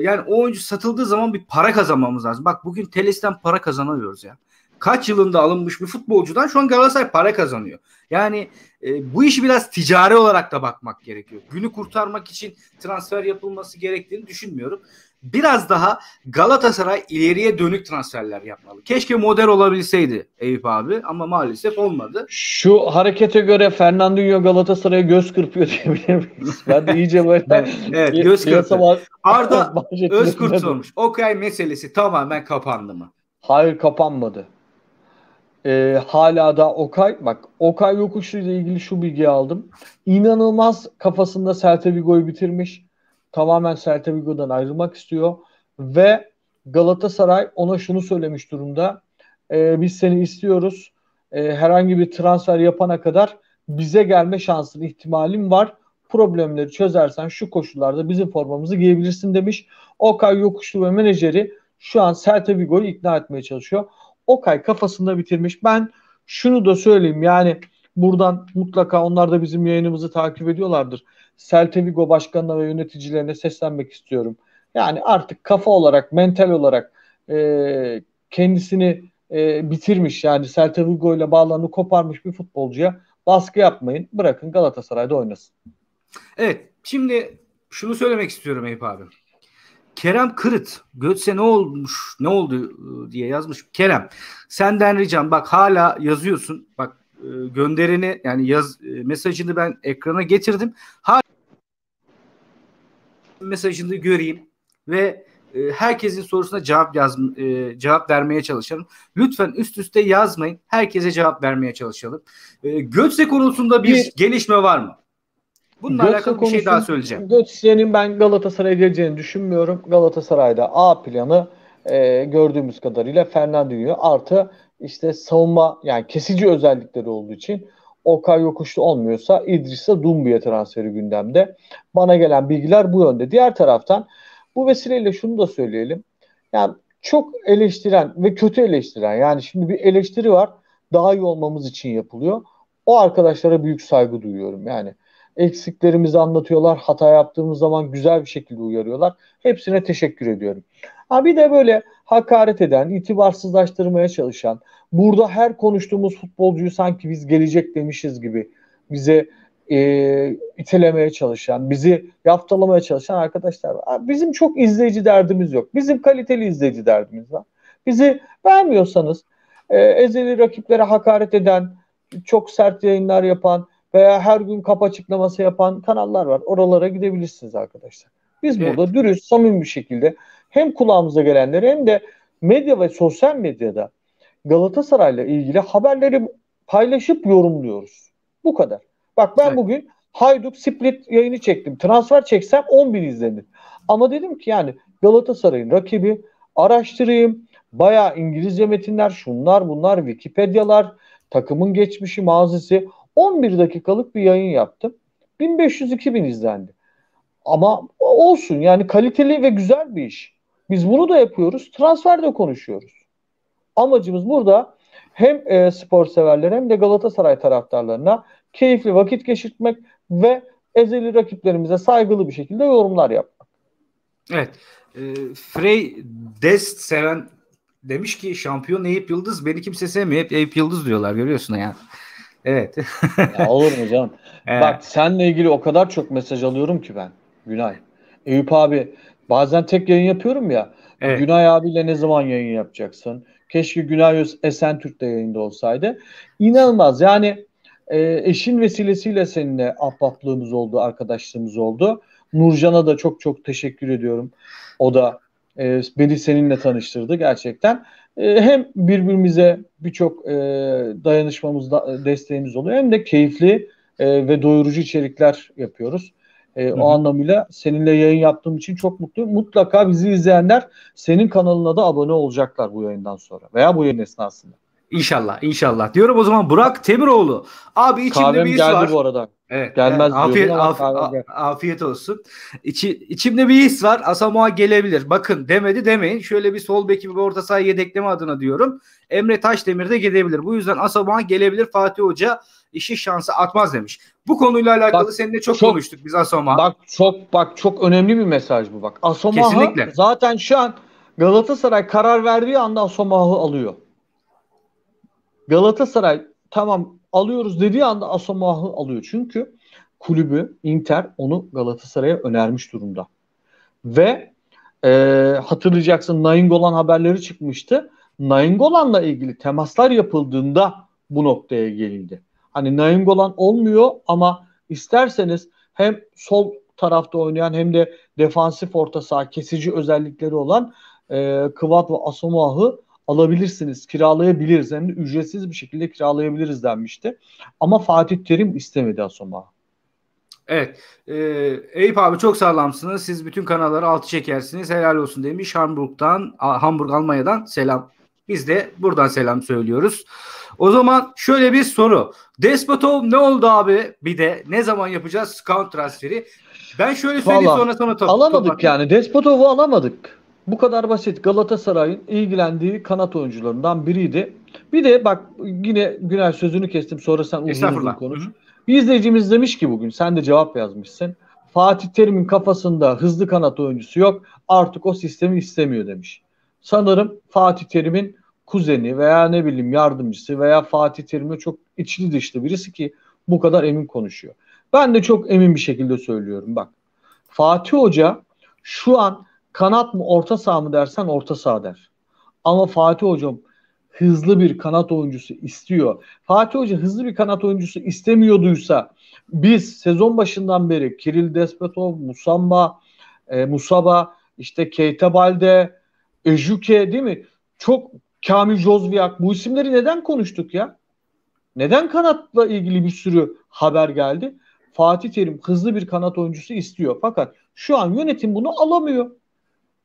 yani o oyuncu satıldığı zaman bir para kazanmamız lazım. Bak bugün Teles'ten para kazanamıyoruz ya. Kaç yılında alınmış bir futbolcudan şu an Galatasaray para kazanıyor. Yani e, bu işi biraz ticari olarak da bakmak gerekiyor. Günü kurtarmak için transfer yapılması gerektiğini düşünmüyorum. Biraz daha Galatasaray ileriye dönük transferler yapmalı. Keşke model olabilseydi Eyüp abi ama maalesef olmadı. Şu harekete göre Fernandinho Galatasaray'a göz kırpıyor diyebilir miyiz? Ben de iyice böyle... evet, evet göz kırpıyor. Arda Özkurt sormuş. Okay meselesi tamamen kapandı mı? Hayır, kapanmadı. Ee, hala da Okay, bak Okay Yokuşlu ile ilgili şu bilgiyi aldım. İnanılmaz kafasında Celta Vigo'yu bitirmiş. Tamamen Celta Vigo'dan ayrılmak istiyor. Ve Galatasaray ona şunu söylemiş durumda. E, biz seni istiyoruz. E, herhangi bir transfer yapana kadar bize gelme şansın, ihtimalin var. Problemleri çözersen şu koşullarda bizim formamızı giyebilirsin demiş. Okay Yokuşlu ve menajeri şu an Celta Vigo'yu ikna etmeye çalışıyor. Okay kafasında bitirmiş. Ben şunu da söyleyeyim, yani buradan mutlaka onlar da bizim yayınımızı takip ediyorlardır. Celta Vigo başkanına ve yöneticilerine seslenmek istiyorum. Yani artık kafa olarak, mental olarak e, kendisini e, bitirmiş, yani Celta Vigo ile bağlarını koparmış bir futbolcuya baskı yapmayın. Bırakın Galatasaray'da oynasın. Evet. Şimdi şunu söylemek istiyorum Eyüp abi. Kerem Kırıt, Götze ne olmuş, ne oldu diye yazmış. Kerem, senden ricam, bak hala yazıyorsun. Bak gönderini, yani yaz mesajını ben ekrana getirdim. Hala mesajını göreyim ve herkesin sorusuna cevap yaz, cevap vermeye çalışalım. Lütfen üst üste yazmayın. Herkese cevap vermeye çalışalım. Götze konusunda bir, bir gelişme var mı? Bununla Götze alakalı bir şey daha söyleyeceğim. Götze'nin ben Galatasaray'a geleceğini düşünmüyorum. Galatasaray'da A planı e, gördüğümüz kadarıyla Fernandinho artı işte savunma, yani kesici özellikleri olduğu için Okay Yokuşlu olmuyorsa İdris'e Dumbuya transferi gündemde. Bana gelen bilgiler bu yönde. Diğer taraftan bu vesileyle şunu da söyleyelim. Yani çok eleştiren ve kötü eleştiren, yani şimdi bir eleştiri var, daha iyi olmamız için yapılıyor. O arkadaşlara büyük saygı duyuyorum yani. Eksiklerimizi anlatıyorlar. Hata yaptığımız zaman güzel bir şekilde uyarıyorlar. Hepsine teşekkür ediyorum. Ha bir de böyle hakaret eden, itibarsızlaştırmaya çalışan, burada her konuştuğumuz futbolcuyu sanki biz gelecek demişiz gibi bize e, itelemeye çalışan, bizi yaftalamaya çalışan arkadaşlar var. Bizim çok izleyici derdimiz yok. Bizim kaliteli izleyici derdimiz var. Bizi beğenmiyorsanız e, ezeli rakiplere hakaret eden, çok sert yayınlar yapan veya her gün kap açıklaması yapan kanallar var. Oralara gidebilirsiniz arkadaşlar. Biz evet, burada dürüst, samimi bir şekilde hem kulağımıza gelenleri hem de medya ve sosyal medyada Galatasaray'la ilgili haberleri paylaşıp yorumluyoruz. Bu kadar. Bak ben evet, bugün Hayduk Split yayını çektim. Transfer çeksem on bin izlenir. Ama dedim ki yani Galatasaray'ın rakibi araştırayım. Bayağı İngilizce metinler, şunlar bunlar, Wikipedia'lar, takımın geçmişi, mazisi. on bir dakikalık bir yayın yaptım. bin beş yüz iki bin izlendi. Ama olsun yani, kaliteli ve güzel bir iş. Biz bunu da yapıyoruz. Transfer de konuşuyoruz. Amacımız burada hem e, spor severler hem de Galatasaray taraftarlarına keyifli vakit geçirtmek ve ezeli rakiplerimize saygılı bir şekilde yorumlar yapmak. Evet. E, Frey Dest seven demiş ki şampiyon Eyüp Yıldız. Beni kimse sevmiyor. Hep Eyüp Yıldız diyorlar. Görüyorsun yani. Evet. Ya olur mu canım? Evet. Bak seninle ilgili o kadar çok mesaj alıyorum ki ben. Günay. Eyüp abi, bazen tek yayın yapıyorum ya. Evet. Günay abiyle ne zaman yayın yapacaksın? Keşke Günay Esentürk'te yayında olsaydı. İnanılmaz. Yani e, eşin vesilesiyle seninle ahbaplığımız oldu, arkadaşlığımız oldu. Nurcan'a da çok çok teşekkür ediyorum. O da e, beni seninle tanıştırdı gerçekten. Hem birbirimize birçok dayanışmamızda desteğimiz oluyor, hem de keyifli ve doyurucu içerikler yapıyoruz. O hı hı. anlamıyla seninle yayın yaptığım için çok mutluyum. Mutlaka bizi izleyenler senin kanalına da abone olacaklar bu yayından sonra veya bu yayın esnasında. İnşallah, inşallah diyorum. O zaman Burak Temiroğlu. Abi içimde kahvem bir his var. Bu arada. Evet, gelmez yani, afiyet, af, af, afiyet olsun. İçi, içimde bir his var. Asamoah gelebilir. Bakın demedi demeyin. Şöyle bir sol beki bir orta saha yedekleme adına diyorum. Emre Taşdemir de gidebilir. Bu yüzden Asamoah gelebilir. Fatih Hoca işi şansa atmaz demiş. Bu konuyla alakalı bak, seninle çok, çok konuştuk biz Asamoah. Bak çok bak çok önemli bir mesaj bu bak. Asamoah'ı zaten şu an Galatasaray karar verdiği anda Asamoah'ı alıyor. Galatasaray tamam alıyoruz dediği anda Asamoah'ı alıyor. Çünkü kulübü Inter onu Galatasaray'a önermiş durumda. Ve e, hatırlayacaksın Nainggolan haberleri çıkmıştı. Nainggolan'la ilgili temaslar yapıldığında bu noktaya gelindi. Hani Nainggolan olmuyor ama isterseniz hem sol tarafta oynayan hem de defansif orta saha kesici özellikleri olan e, Kıvat ve Asamoah'ı alabilirsiniz, kiralayabiliriz. Hem de ücretsiz bir şekilde kiralayabiliriz denmişti. Ama Fatih Terim istemedi Asamoah. Evet. Ee, Eyüp abi çok sağlamsınız. Siz bütün kanalları altı çekersiniz. Helal olsun demiş. Hamburg'dan, Hamburg Almanya'dan selam. Biz de buradan selam söylüyoruz. O zaman şöyle bir soru. Despodov ne oldu abi? Bir de ne zaman yapacağız scout transferi? Ben şöyle söyleyeyim vallahi, sonra sana top, alamadık top yani. Despotov'u alamadık. Bu kadar basit. Galatasaray'ın ilgilendiği kanat oyuncularından biriydi. Bir de bak yine Günay sözünü kestim, sonra sen uzun uzun konuş. Bir izleyicimiz demiş ki bugün, sen de cevap yazmışsın. Fatih Terim'in kafasında hızlı kanat oyuncusu yok. Artık o sistemi istemiyor demiş. Sanırım Fatih Terim'in kuzeni veya ne bileyim yardımcısı veya Fatih Terim'le çok içli dışlı birisi ki bu kadar emin konuşuyor. Ben de çok emin bir şekilde söylüyorum bak. Fatih Hoca şu an kanat mı orta saha mı dersen orta saha der. Ama Fatih Hocam hızlı bir kanat oyuncusu istiyor. Fatih Hoca hızlı bir kanat oyuncusu istemiyorduysa biz sezon başından beri Kiril Despodov, Musamba, e, Musaba, işte Keita Balde, Ejuke değil mi? Çok Kamil Jozviak, bu isimleri neden konuştuk ya? Neden kanatla ilgili bir sürü haber geldi? Fatih Terim hızlı bir kanat oyuncusu istiyor. Fakat şu an yönetim bunu alamıyor.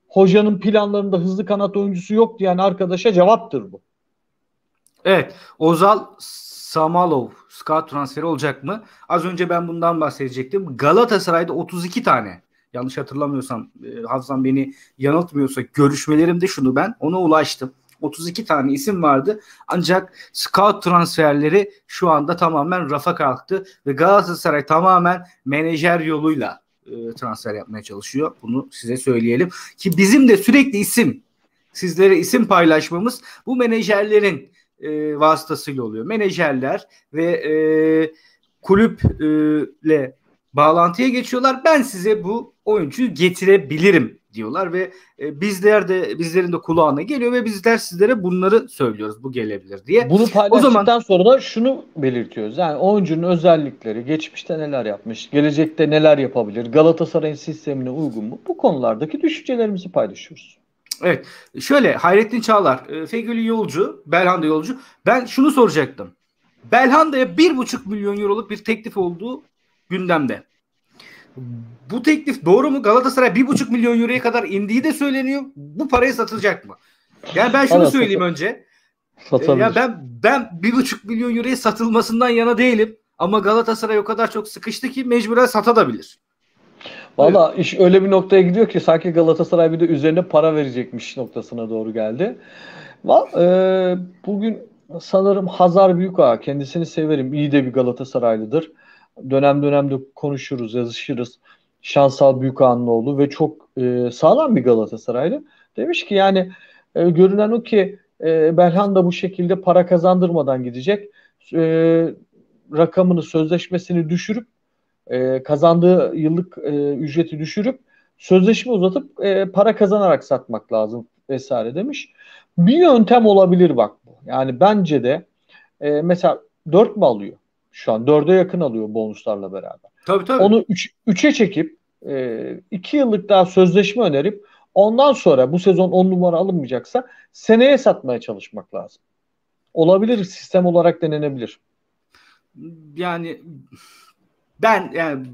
Hocanın planlarında hızlı kanat oyuncusu yok diyen arkadaşa cevaptır bu. Evet. Ozal Samalov scout transferi olacak mı? Az önce ben bundan bahsedecektim. Galatasaray'da otuz iki tane, yanlış hatırlamıyorsam, e, hafızam beni yanıltmıyorsa, görüşmelerimde şunu ben ona ulaştım. otuz iki tane isim vardı. Ancak scout transferleri şu anda tamamen rafa kalktı ve Galatasaray tamamen menajer yoluyla e, transfer yapmaya çalışıyor. Bunu size söyleyelim ki bizim de sürekli isim, sizlere isim paylaşmamız bu menajerlerin e, vasıtasıyla oluyor. Menajerler ve e, kulüple e, bağlantıya geçiyorlar. Ben size bu oyuncuyu getirebilirim diyorlar ve bizler de bizlerin de kulağına geliyor ve bizler sizlere bunları söylüyoruz, bu gelebilir diye. Bunu paylaştıktan o zaman, sonra da şunu belirtiyoruz. Yani oyuncunun özellikleri, geçmişte neler yapmış, gelecekte neler yapabilir, Galatasaray'ın sistemine uygun mu? Bu konulardaki düşüncelerimizi paylaşıyoruz. Evet. Şöyle Hayrettin Çağlar, Feghouli yolcu, Belhanda yolcu. Ben şunu soracaktım. Belhanda'ya bir buçuk milyon euroluk bir teklif olduğu gündemde. Bu teklif doğru mu? Galatasaray bir buçuk milyon euroya kadar indiği de söyleniyor. Bu parayı satılacak mı? Yani ben şunu Anladım. söyleyeyim önce. Ee, ya ben ben bir buçuk milyon euroya satılmasından yana değilim. Ama Galatasaray o kadar çok sıkıştı ki mecburen satabilir. Valla evet. İş öyle bir noktaya gidiyor ki sanki Galatasaray bir de üzerine para verecekmiş noktasına doğru geldi. Vallahi, e, bugün sanırım Hazar Büyükağa, kendisini severim. İyi de bir Galatasaraylıdır. Dönem dönemde konuşuruz, yazışırız. Şansal Büyükağa'nın oğlu ve çok e, sağlam bir Galatasaraylı. Demiş ki yani e, görünen o ki e, Belhanda bu şekilde para kazandırmadan gidecek. E, rakamını, sözleşmesini düşürüp e, kazandığı yıllık e, ücreti düşürüp sözleşme uzatıp e, para kazanarak satmak lazım vesaire demiş. Bir yöntem olabilir bak bu. Yani bence de e, mesela dört mü alıyor? Şu an dörde yakın alıyor bonuslarla beraber. Tabii tabii. Onu üçe çekip iki e, yıllık daha sözleşme önerip ondan sonra bu sezon on numara alınmayacaksa seneye satmaya çalışmak lazım. Olabilir, sistem olarak denenebilir. Yani ben yani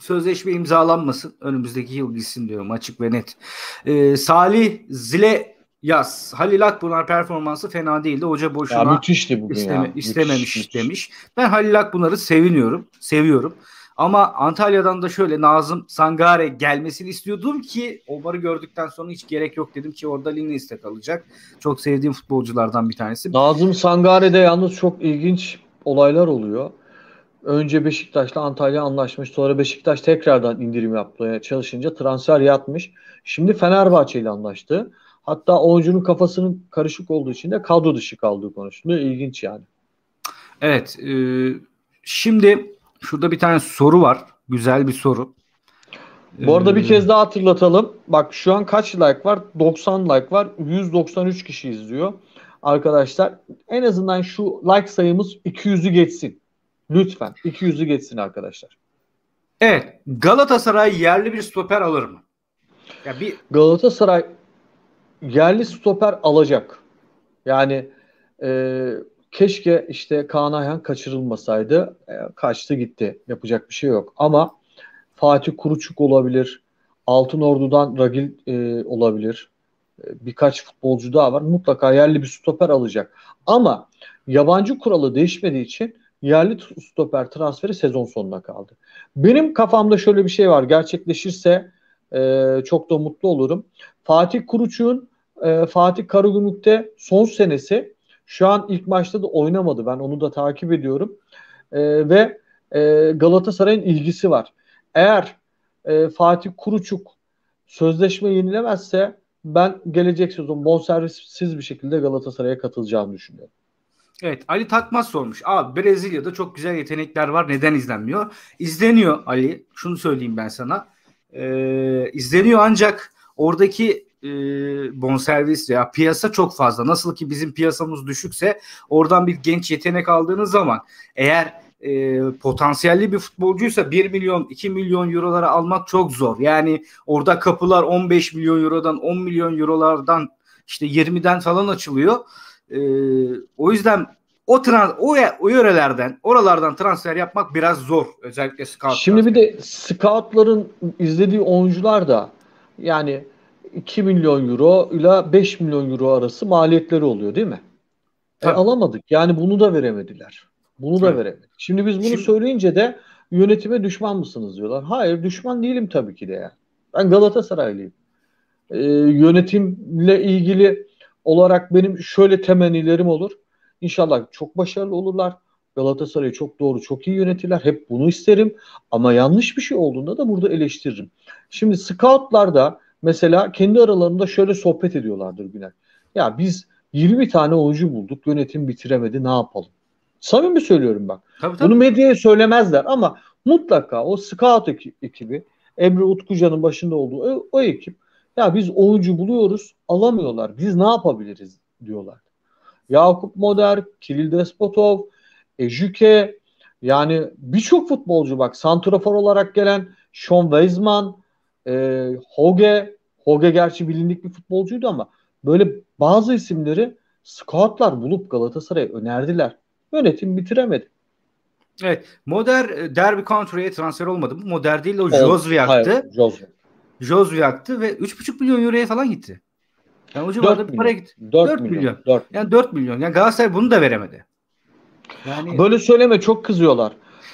sözleşme imzalanmasın, önümüzdeki yıl gitsin diyorum açık ve net. Ee, Salih Zile Yaz. Halil Akbunar performansı fena değildi. Hoca boşuna ya, isteme, ya. istememiş müthiş, demiş. Ben Halil Akbunar'ı seviniyorum. Seviyorum. Ama Antalya'dan da şöyle Nazım Sangare gelmesini istiyordum ki Omar'ı gördükten sonra hiç gerek yok dedim ki orada Lines'te kalacak. Çok sevdiğim futbolculardan bir tanesi. Nazım Sangare'de yalnız çok ilginç olaylar oluyor. Önce Beşiktaş'la Antalya anlaşmış. Sonra Beşiktaş tekrardan indirim yapmaya çalışınca transfer yatmış. Şimdi Fenerbahçe ile anlaştı. Hatta oyuncunun kafasının karışık olduğu için de kadro dışı kaldığı konusunda ilginç yani. Evet. E, şimdi şurada bir tane soru var. Güzel bir soru. Bu arada ee, bir kez daha hatırlatalım. Bak şu an kaç like var? doksan like var. yüz doksan üç kişi izliyor. Arkadaşlar en azından şu like sayımız iki yüzü geçsin. Lütfen iki yüzü geçsin arkadaşlar. Evet. Galatasaray yerli bir stoper alır mı? Ya bir... Galatasaray yerli stoper alacak. Yani e, keşke işte Kaan Ayhan kaçırılmasaydı. E, kaçtı gitti. Yapacak bir şey yok. Ama Fatih Kuruçuk olabilir. Altınordu'dan Ragil e, olabilir. E, birkaç futbolcu daha var. Mutlaka yerli bir stoper alacak. Ama yabancı kuralı değişmediği için yerli stoper transferi sezon sonuna kaldı. Benim kafamda şöyle bir şey var. Gerçekleşirse Ee, çok da mutlu olurum. Fatih Kuruç'un e, Fatih Karagümrük'te son senesi, şu an ilk maçta da oynamadı. Ben onu da takip ediyorum. E, ve e, Galatasaray'ın ilgisi var. Eğer e, Fatih Kuruçuk sözleşme yenilemezse ben gelecek sezon bonservissiz bir şekilde Galatasaray'a katılacağını düşünüyorum. Evet, Ali Takmaz sormuş. Abi Brezilya'da çok güzel yetenekler var. Neden izlenmiyor? İzleniyor Ali. Şunu söyleyeyim ben sana. Ee, izleniyor ancak oradaki e, bonservis ya piyasa çok fazla. Nasıl ki bizim piyasamız düşükse oradan bir genç yetenek aldığınız zaman eğer E, potansiyelli bir futbolcuysa bir milyon iki milyon eurolara almak çok zor. Yani orada kapılar on beş milyon eurodan on milyon eurolardan işte yirmiden falan açılıyor. E, o yüzden o trans o, o yörelerden oralardan transfer yapmak biraz zor. Özellikle scout. Şimdi transfer. Bir de scoutların izlediği oyuncular da yani iki milyon euro ile beş milyon euro arası maliyetleri oluyor değil mi? E, alamadık. Yani bunu da veremediler. Bunu da veremedik. Şimdi biz bunu Şimdi, söyleyince de yönetime düşman mısınız diyorlar. Hayır, düşman değilim tabii ki de ya. Ben Galatasaraylıyım. Ee, yönetimle ilgili olarak benim şöyle temennilerim olur. İnşallah çok başarılı olurlar. Galatasaray'ı çok doğru, çok iyi yönetirler. Hep bunu isterim. Ama yanlış bir şey olduğunda da burada eleştiririm. Şimdi scoutlar da mesela kendi aralarında şöyle sohbet ediyorlardır Günay. Ya biz yirmi tane oyuncu bulduk. Yönetim bitiremedi. Ne yapalım? Samimi söylüyorum bak. Tabii, tabii. Bunu medyaya söylemezler ama mutlaka o scout ekibi, Emre Utkucan'ın başında olduğu o, o ekip, ya biz oyuncu buluyoruz, alamıyorlar. Biz ne yapabiliriz diyorlar. Yakup Moder, Kiril Despodov, Ejuke, yani birçok futbolcu bak. Santrafor olarak gelen Sean Weizmann, e, Hoge, Hoge gerçi bilindik bir futbolcuydu ama böyle bazı isimleri scoutlar bulup Galatasaray'a önerdiler. Yönetim bitiremedi. Evet. Moder Derby County'ye transfer olmadı. Moder değil de o Josviak'tı. Josviak'tı ve üç buçuk milyon euroya falan gitti. Yani o civarda bir para gitti. dört milyon. Yani dört milyon. Yani Galatasaray bunu da veremedi. Yani... Böyle söyleme, çok kızıyorlar.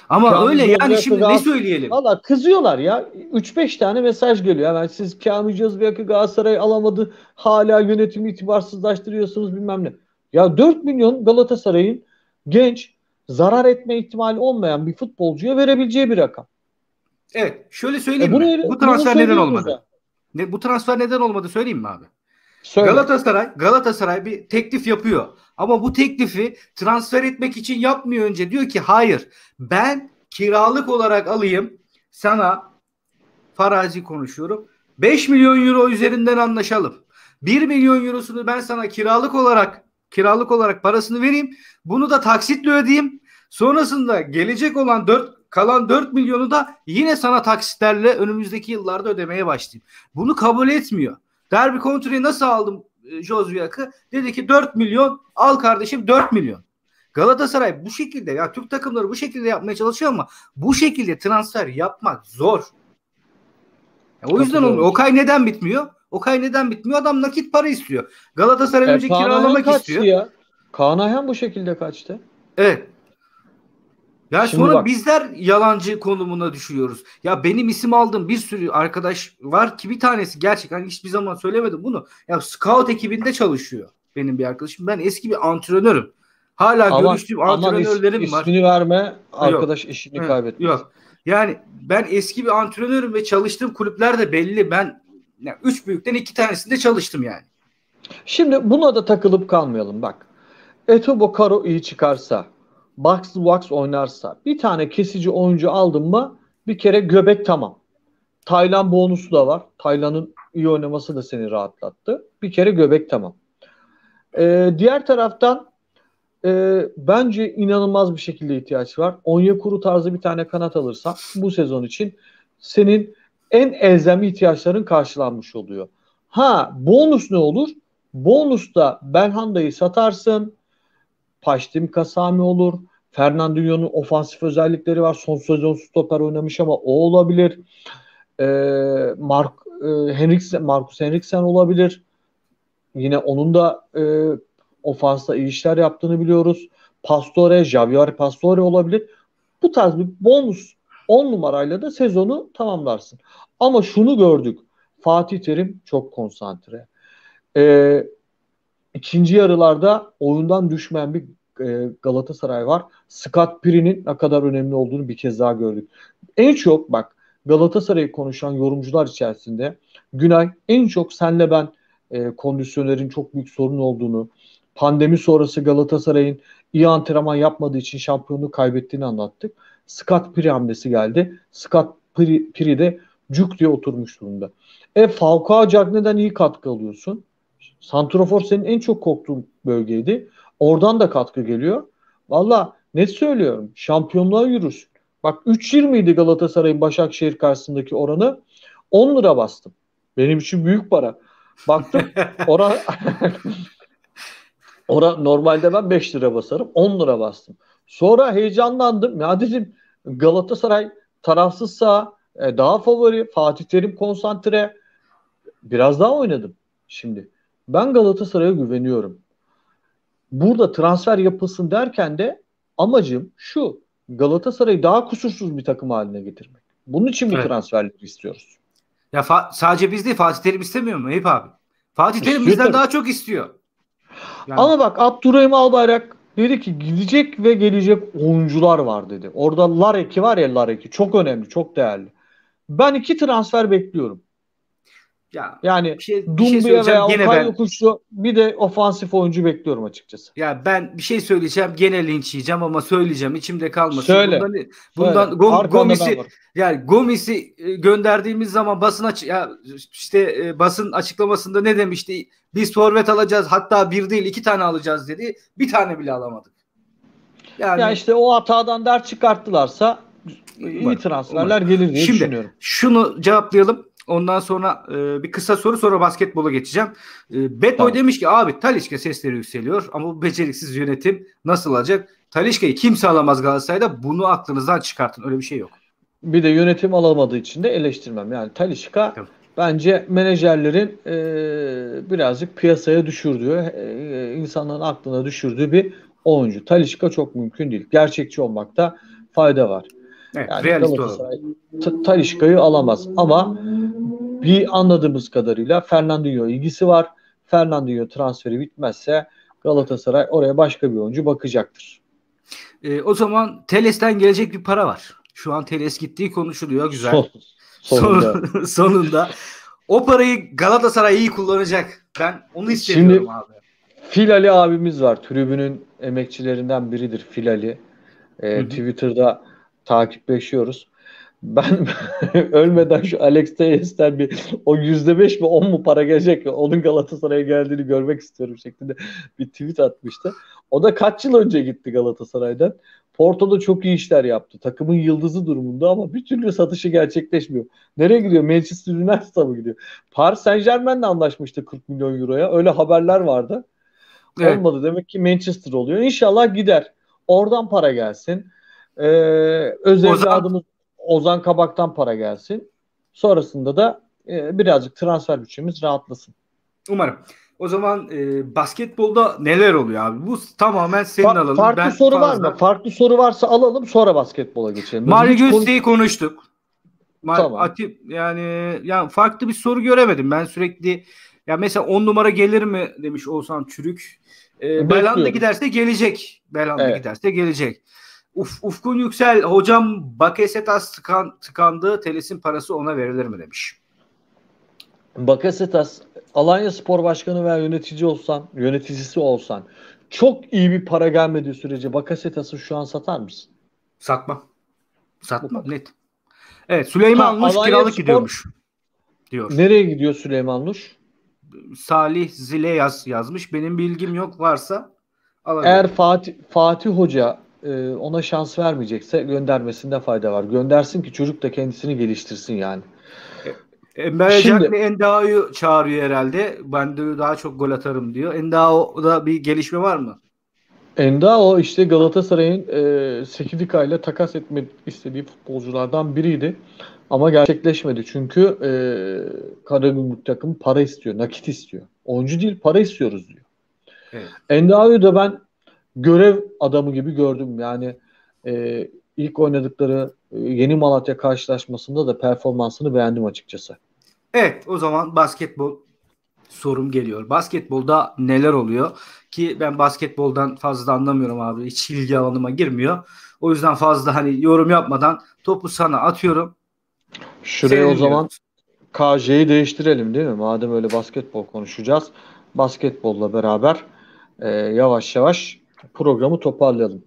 Ama Kamil öyle Josviak'ta yani şimdi Galatasaray... ne söyleyelim? Valla kızıyorlar ya. üç beş tane mesaj geliyor. Hemen yani siz Kamil Josviak'ı Galatasaray alamadı. Hala yönetimi itibarsızlaştırıyorsunuz bilmem ne. Ya dört milyon Galatasaray'ın genç, zarar etme ihtimali olmayan bir futbolcuya verebileceği bir rakam. Evet. Şöyle söyleyeyim e bunu, mi? Bu transfer neden olmadı? Ne, bu transfer neden olmadı söyleyeyim mi abi? Söyle. Galatasaray Galatasaray bir teklif yapıyor. Ama bu teklifi transfer etmek için yapmıyor önce. Diyor ki hayır, ben kiralık olarak alayım. Sana farazi konuşuyorum. beş milyon euro üzerinden anlaşalım. bir milyon eurosunu ben sana kiralık olarak kiralık olarak parasını vereyim. Bunu da taksitle ödeyeyim. Sonrasında gelecek olan dört kalan dört milyonu da yine sana taksitlerle önümüzdeki yıllarda ödemeye başlayayım. Bunu kabul etmiyor. Derby County'yi nasıl aldım Josviak'ı? Dedi ki dört milyon al kardeşim, dört milyon. Galatasaray bu şekilde ya, Türk takımları bu şekilde yapmaya çalışıyor ama bu şekilde transfer yapmak zor. Ya, o yüzden olmuyor. Okay neden bitmiyor? Okay neden bitmiyor? Adam nakit para istiyor. Galatasaray önce kiralamak istiyor. Ya. Kaan Ayhan bu şekilde kaçtı. Evet. Ya şimdi sonra bak, bizler yalancı konumuna düşüyoruz. Ya benim isim aldığım bir sürü arkadaş var ki bir tanesi gerçekten hiçbir zaman söylemedim bunu. Ya scout ekibinde çalışıyor benim bir arkadaşım. Ben eski bir antrenörüm. Hala aman, görüştüğüm antrenörlerim is, var. İsmini verme arkadaş, yok, işini kaybetmez. Yok. Yani ben eski bir antrenörüm ve çalıştığım kulüpler de belli. Ben yani üç büyükten iki tanesinde çalıştım yani. Şimdi buna da takılıp kalmayalım bak. Etebo Karo iyi çıkarsa, box to box oynarsa, bir tane kesici oyuncu aldın mı bir kere göbek tamam. Taylan bonusu da var. Taylan'ın iyi oynaması da seni rahatlattı. Bir kere göbek tamam. Ee, diğer taraftan e, bence inanılmaz bir şekilde ihtiyaç var. Onyekuru tarzı bir tane kanat alırsan bu sezon için senin en elzemli ihtiyaçların karşılanmış oluyor. Ha, bonus ne olur? Bonusta Belhanda'yı satarsın. Paştim Kasami olur. Fernandinho'nun ofansif özellikleri var. Son sezon stoper oynamış ama o olabilir. Ee, Mark, e, Henriksen, Marcus Henriksen olabilir. Yine onun da e, ofansta iyi işler yaptığını biliyoruz. Pastore, Javier Pastore olabilir. Bu tarz bir bonus on numarayla da sezonu tamamlarsın. Ama şunu gördük. Fatih Terim çok konsantre. Ee, İkinci yarılarda oyundan düşmeyen bir e, Galatasaray var. Scott Pirin'in ne kadar önemli olduğunu bir kez daha gördük. En çok bak Galatasaray'ı konuşan yorumcular içerisinde Günay en çok senle ben e, kondisyonerin çok büyük sorun olduğunu, pandemi sonrası Galatasaray'ın iyi antrenman yapmadığı için şampiyonluğu kaybettiğini anlattık. Scott Pri hamlesi geldi. Scott Pri, Pri de cuk diye oturmuş durumda. E Falcao Cagney'den iyi katkı alıyorsun. Santrafor senin en çok korktuğun bölgeydi. Oradan da katkı geliyor. Vallahi net söylüyorum, şampiyonluğa yürürsün. Bak üç yirmi idi Galatasaray'ın Başakşehir karşısındaki oranı. on lira bastım. Benim için büyük para. Baktım oran oran normalde ben beş lira basarım. on lira bastım. Sonra heyecanlandım. Ya dedim Galatasaray tarafsız saha e, daha favori. Fatih Terim konsantre. Biraz daha oynadım şimdi. Ben Galatasaray'a güveniyorum. Burada transfer yapılsın derken de amacım şu: Galatasaray'ı daha kusursuz bir takım haline getirmek. Bunun için bir evet. transferleri istiyoruz. Ya fa- sadece biz değil, Fatih Terim istemiyor mu Eyüp abi? Fatih Terim istiyor bizden tabii. Daha çok istiyor. Yani... Ama bak Abdurrahim Albayrak dedi ki gidecek ve gelecek oyuncular var dedi. Orada Lareki var ya, Lareki çok önemli, çok değerli. Ben iki transfer bekliyorum. Ya, yani şey, Dumbuya şey veya Okay Yokuşlu bir de ofansif oyuncu bekliyorum açıkçası. Ya ben bir şey söyleyeceğim, gene linç yiyeceğim ama söyleyeceğim, içimde kalmasın. Söyle. Bundan, bundan Gom, Gomis'i yani Gomis'i gönderdiğimiz zaman basın aç, ya işte e, basın açıklamasında ne demişti? Biz forvet alacağız, hatta bir değil iki tane alacağız dedi. Bir tane bile alamadık. Yani ya işte o hatadan ders çıkarttılarsa umarım, iyi transferler umarım. gelir diye Şimdi, düşünüyorum. Şunu cevaplayalım. Ondan sonra e, bir kısa soru, sonra basketbola geçeceğim. E, Betboy tamam. demiş ki abi Talisca sesleri yükseliyor ama bu beceriksiz yönetim nasıl olacak? Talisca'yı kimse alamaz Galatasaray'da, bunu aklınızdan çıkartın, öyle bir şey yok. Bir de yönetim alamadığı için de eleştirmem. Yani Talisca tamam. bence menajerlerin e, birazcık piyasaya düşürdüğü, e, insanların aklına düşürdüğü bir oyuncu. Talisca çok mümkün değil. Gerçekçi olmakta fayda var. Evet, yani realist Galatasaray Talisca'yı alamaz ama bir anladığımız kadarıyla Fernandinho ilgisi var. Fernandinho transferi bitmezse Galatasaray oraya başka bir oyuncu bakacaktır. E, o zaman Teles'ten gelecek bir para var. Şu an Teles gittiği konuşuluyor. Güzel. Son, sonunda. Son, sonunda. O parayı Galatasaray iyi kullanacak. Ben onu hissediyorum abi. Filali abimiz var. Tribünün emekçilerinden biridir Filali. E, Twitter'da takipleşiyoruz. Ben ölmeden şu Alex Teyes'ten bir o yüzde beş mi on mu para gelecek mi, onun Galatasaray'a geldiğini görmek istiyorum şeklinde bir tweet atmıştı. O da kaç yıl önce gitti Galatasaray'dan. Porto'da çok iyi işler yaptı. Takımın yıldızı durumunda ama bir türlü satışı gerçekleşmiyor. Nereye gidiyor? Manchester United'a mı gidiyor? Paris Saint-Germain'le anlaşmıştı kırk milyon euroya. Öyle haberler vardı. Evet. Olmadı. Demek ki Manchester oluyor. İnşallah gider. Oradan para gelsin. Ee, öz evladımız Ozan Kabak'tan para gelsin. Sonrasında da e, birazcık transfer bütçemiz rahatlasın. Umarım. O zaman e, basketbolda neler oluyor abi? Bu tamamen senin Fa- alanın. Farklı ben soru fazla... var mı? Farklı soru varsa alalım, sonra basketbola geçelim. Mario Göste'yi konuş- konuştuk. Mar- tamam. Atip, yani, yani farklı bir soru göremedim. Ben sürekli ya mesela on numara gelir mi demiş Oğuzhan Çürük. E, Belhanda giderse gelecek. Belhanda evet. giderse gelecek. Uf, Ufkun Yüksel hocam Bakasetas tıkan, tıkandı. Teles'in parası ona verilir mi demiş. Bakasetas Alanya Spor Başkanı veya yönetici olsan, yöneticisi olsan çok iyi bir para gelmediği sürece Bakasetas'ı şu an satar mısın? Satma. Satma. Net. Evet, Süleyman Nuş kiralık Spor, gidiyormuş. Diyor. Nereye gidiyor Süleyman Nuş? Salih Zile yaz, yazmış. Benim bilgim yok, varsa alabilirim. Eğer Fatih, Fatih Hoca ona şans vermeyecekse göndermesinde fayda var. Göndersin ki çocuk da kendisini geliştirsin yani. Emre Kılıncı Endao'yu çağırıyor herhalde. Ben de daha çok gol atarım diyor. Endao'da bir gelişme var mı? Endao işte Galatasaray'ın e, Sekidika ile takas etmek istediği futbolculardan biriydi. Ama gerçekleşmedi. Çünkü e, Karagümrük takım para istiyor. Nakit istiyor. Oyuncu değil, para istiyoruz diyor. Evet. Endao'yu da ben görev adamı gibi gördüm. Yani e, ilk oynadıkları e, Yeni Malatya karşılaşmasında da performansını beğendim açıkçası. Evet, o zaman basketbol sorum geliyor. Basketbolda neler oluyor? Ki ben basketboldan fazla anlamıyorum abi. Hiç ilgi alanıma girmiyor. O yüzden fazla hani yorum yapmadan topu sana atıyorum. Şuraya Senin o zaman K J'yi değiştirelim değil mi? Madem öyle basketbol konuşacağız. Basketbolla beraber e, yavaş yavaş programı toparlayalım.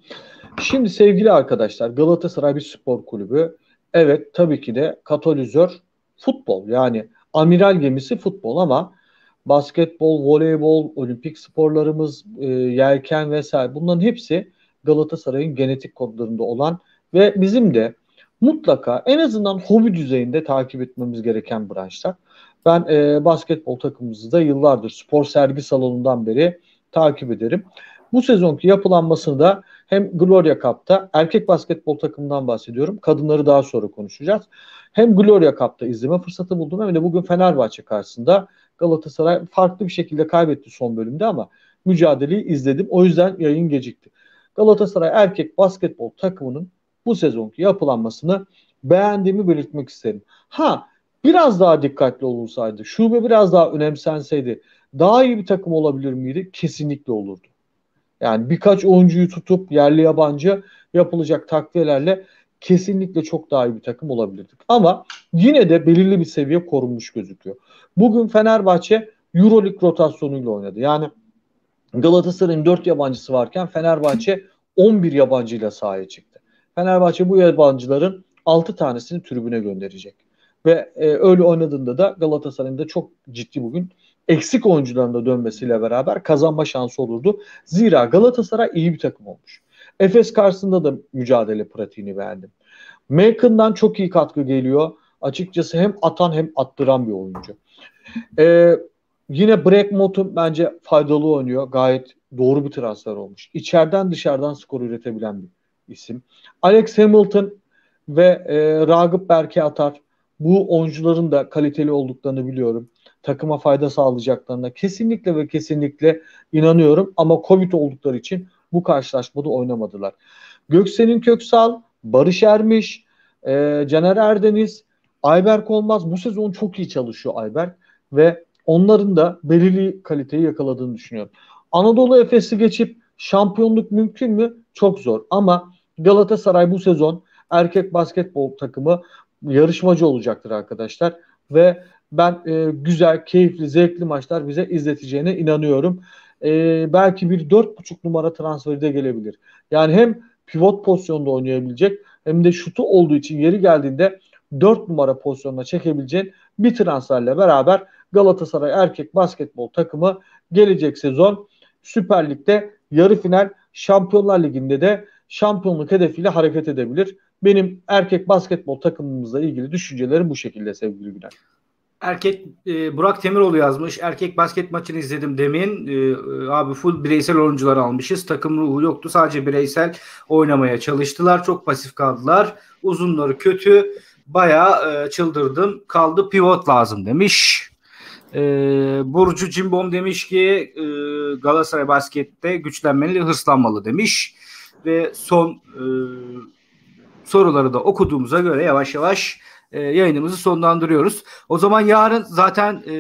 Şimdi sevgili arkadaşlar, Galatasaray bir spor kulübü. Evet, tabii ki de katalizör futbol. Yani amiral gemisi futbol ama basketbol, voleybol, olimpik sporlarımız, e, yelken vesaire bunların hepsi Galatasaray'ın genetik kodlarında olan ve bizim de mutlaka en azından hobi düzeyinde takip etmemiz gereken branşlar. Ben e, basketbol takımımızı da yıllardır spor sergi salonundan beri takip ederim. Bu sezonki yapılanmasını da hem Gloria Cup'ta, erkek basketbol takımından bahsediyorum. Kadınları daha sonra konuşacağız. Hem Gloria Cup'ta izleme fırsatı buldum hem de bugün Fenerbahçe karşısında Galatasaray farklı bir şekilde kaybetti son bölümde ama mücadeleyi izledim. O yüzden yayın gecikti. Galatasaray erkek basketbol takımının bu sezonki yapılanmasını beğendiğimi belirtmek isterim. Ha, biraz daha dikkatli olursaydı, şube biraz daha önemsenseydi daha iyi bir takım olabilir miydi? Kesinlikle olurdu. Yani birkaç oyuncuyu tutup yerli yabancı yapılacak takviyelerle kesinlikle çok daha iyi bir takım olabilirdik. Ama yine de belirli bir seviye korunmuş gözüküyor. Bugün Fenerbahçe Euroleague rotasyonuyla oynadı. Yani Galatasaray'ın dört yabancısı varken Fenerbahçe on bir yabancıyla sahaya çıktı. Fenerbahçe bu yabancıların altı tanesini tribüne gönderecek. Ve e, öyle oynadığında da Galatasaray'ın da çok ciddi bugün eksik oyuncuların da dönmesiyle beraber kazanma şansı olurdu. Zira Galatasaray iyi bir takım olmuş. Efes karşısında da mücadele pratiğini beğendim. Macon'dan çok iyi katkı geliyor. Açıkçası hem atan hem attıran bir oyuncu. Ee, yine Breakmont'un bence faydalı oynuyor. Gayet doğru bir transfer olmuş. İçeriden dışarıdan skor üretebilen bir isim. Alex Hamilton ve e, Ragıp Berke Atar. Bu oyuncuların da kaliteli olduklarını biliyorum. Takıma fayda sağlayacaklarına kesinlikle ve kesinlikle inanıyorum. Ama Covid oldukları için bu karşılaşmada oynamadılar. Göksel'in Köksal, Barış Ermiş, e, Caner Erdeniz, Ayberk Olmaz bu sezon çok iyi çalışıyor Ayberk ve onların da belirli kaliteyi yakaladığını düşünüyorum. Anadolu Efes'i geçip şampiyonluk mümkün mü? Çok zor ama Galatasaray bu sezon erkek basketbol takımı yarışmacı olacaktır arkadaşlar ve ben e, güzel, keyifli, zevkli maçlar bize izleteceğine inanıyorum. Ee, belki bir dört buçuk numara transferi de gelebilir. Yani hem pivot pozisyonda oynayabilecek hem de şutu olduğu için yeri geldiğinde dört numara pozisyonuna çekebilecek bir transferle beraber Galatasaray erkek basketbol takımı gelecek sezon Süper Lig'de yarı final, Şampiyonlar Ligi'nde de şampiyonluk hedefiyle hareket edebilir. Benim erkek basketbol takımımızla ilgili düşüncelerim bu şekilde sevgili Günay. Erkek e, Burak Demiroğlu yazmış. Erkek basket maçını izledim demin. E, abi full bireysel oyuncular almışız. Takım ruhu yoktu. Sadece bireysel oynamaya çalıştılar. Çok pasif kaldılar. Uzunları kötü. Bayağı e, çıldırdım. Kaldı pivot lazım demiş. E, Burcu Cimbom demiş ki e, Galatasaray baskette güçlenmeli, hırslanmalı demiş. Ve son e, soruları da okuduğumuza göre yavaş yavaş E, yayınımızı sonlandırıyoruz. O zaman yarın zaten e,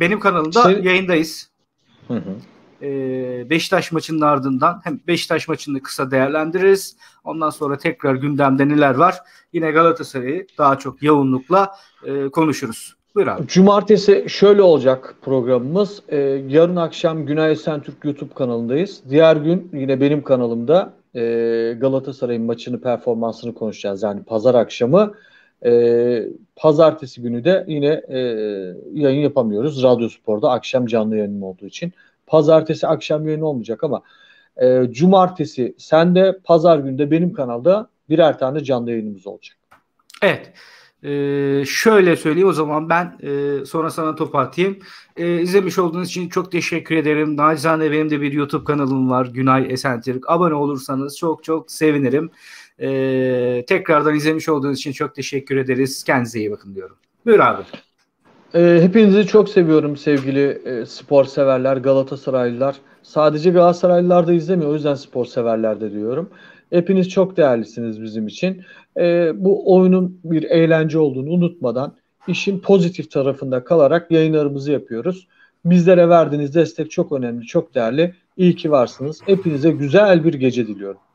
benim kanalımda Sen... yayındayız. Hı hı. E, Beşiktaş maçının ardından hem Beşiktaş maçını kısa değerlendiririz. Ondan sonra tekrar gündemde neler var? Yine Galatasaray'ı daha çok yoğunlukla e, konuşuruz. Buyur abi. Cumartesi şöyle olacak programımız. E, yarın akşam Günay Esentürk YouTube kanalındayız. Diğer gün yine benim kanalımda e, Galatasaray'ın maçını, performansını konuşacağız. Yani pazar akşamı. Ee, pazartesi günü de yine e, yayın yapamıyoruz. Radyo Spor'da akşam canlı yayınım olduğu için. Pazartesi akşam yayın olmayacak ama e, cumartesi sen de pazar günü de benim kanalda birer tane canlı yayınımız olacak. Evet. Ee, şöyle söyleyeyim o zaman ben e, sonra sana top atayım. E, izlemiş olduğunuz için çok teşekkür ederim. Nacizane benim de bir YouTube kanalım var. Günay Esentürk. Abone olursanız çok çok sevinirim. Ee, tekrardan izlemiş olduğunuz için çok teşekkür ederiz. Kendinize iyi bakın diyorum. Buyur abi. Ee, hepinizi çok seviyorum sevgili e, spor severler, Galatasaraylılar. Sadece Galatasaraylılar da izlemiyor. O yüzden spor severler de diyorum. Hepiniz çok değerlisiniz bizim için. Ee, bu oyunun bir eğlence olduğunu unutmadan işin pozitif tarafında kalarak yayınlarımızı yapıyoruz. Bizlere verdiğiniz destek çok önemli, çok değerli. İyi ki varsınız. Hepinize güzel bir gece diliyorum.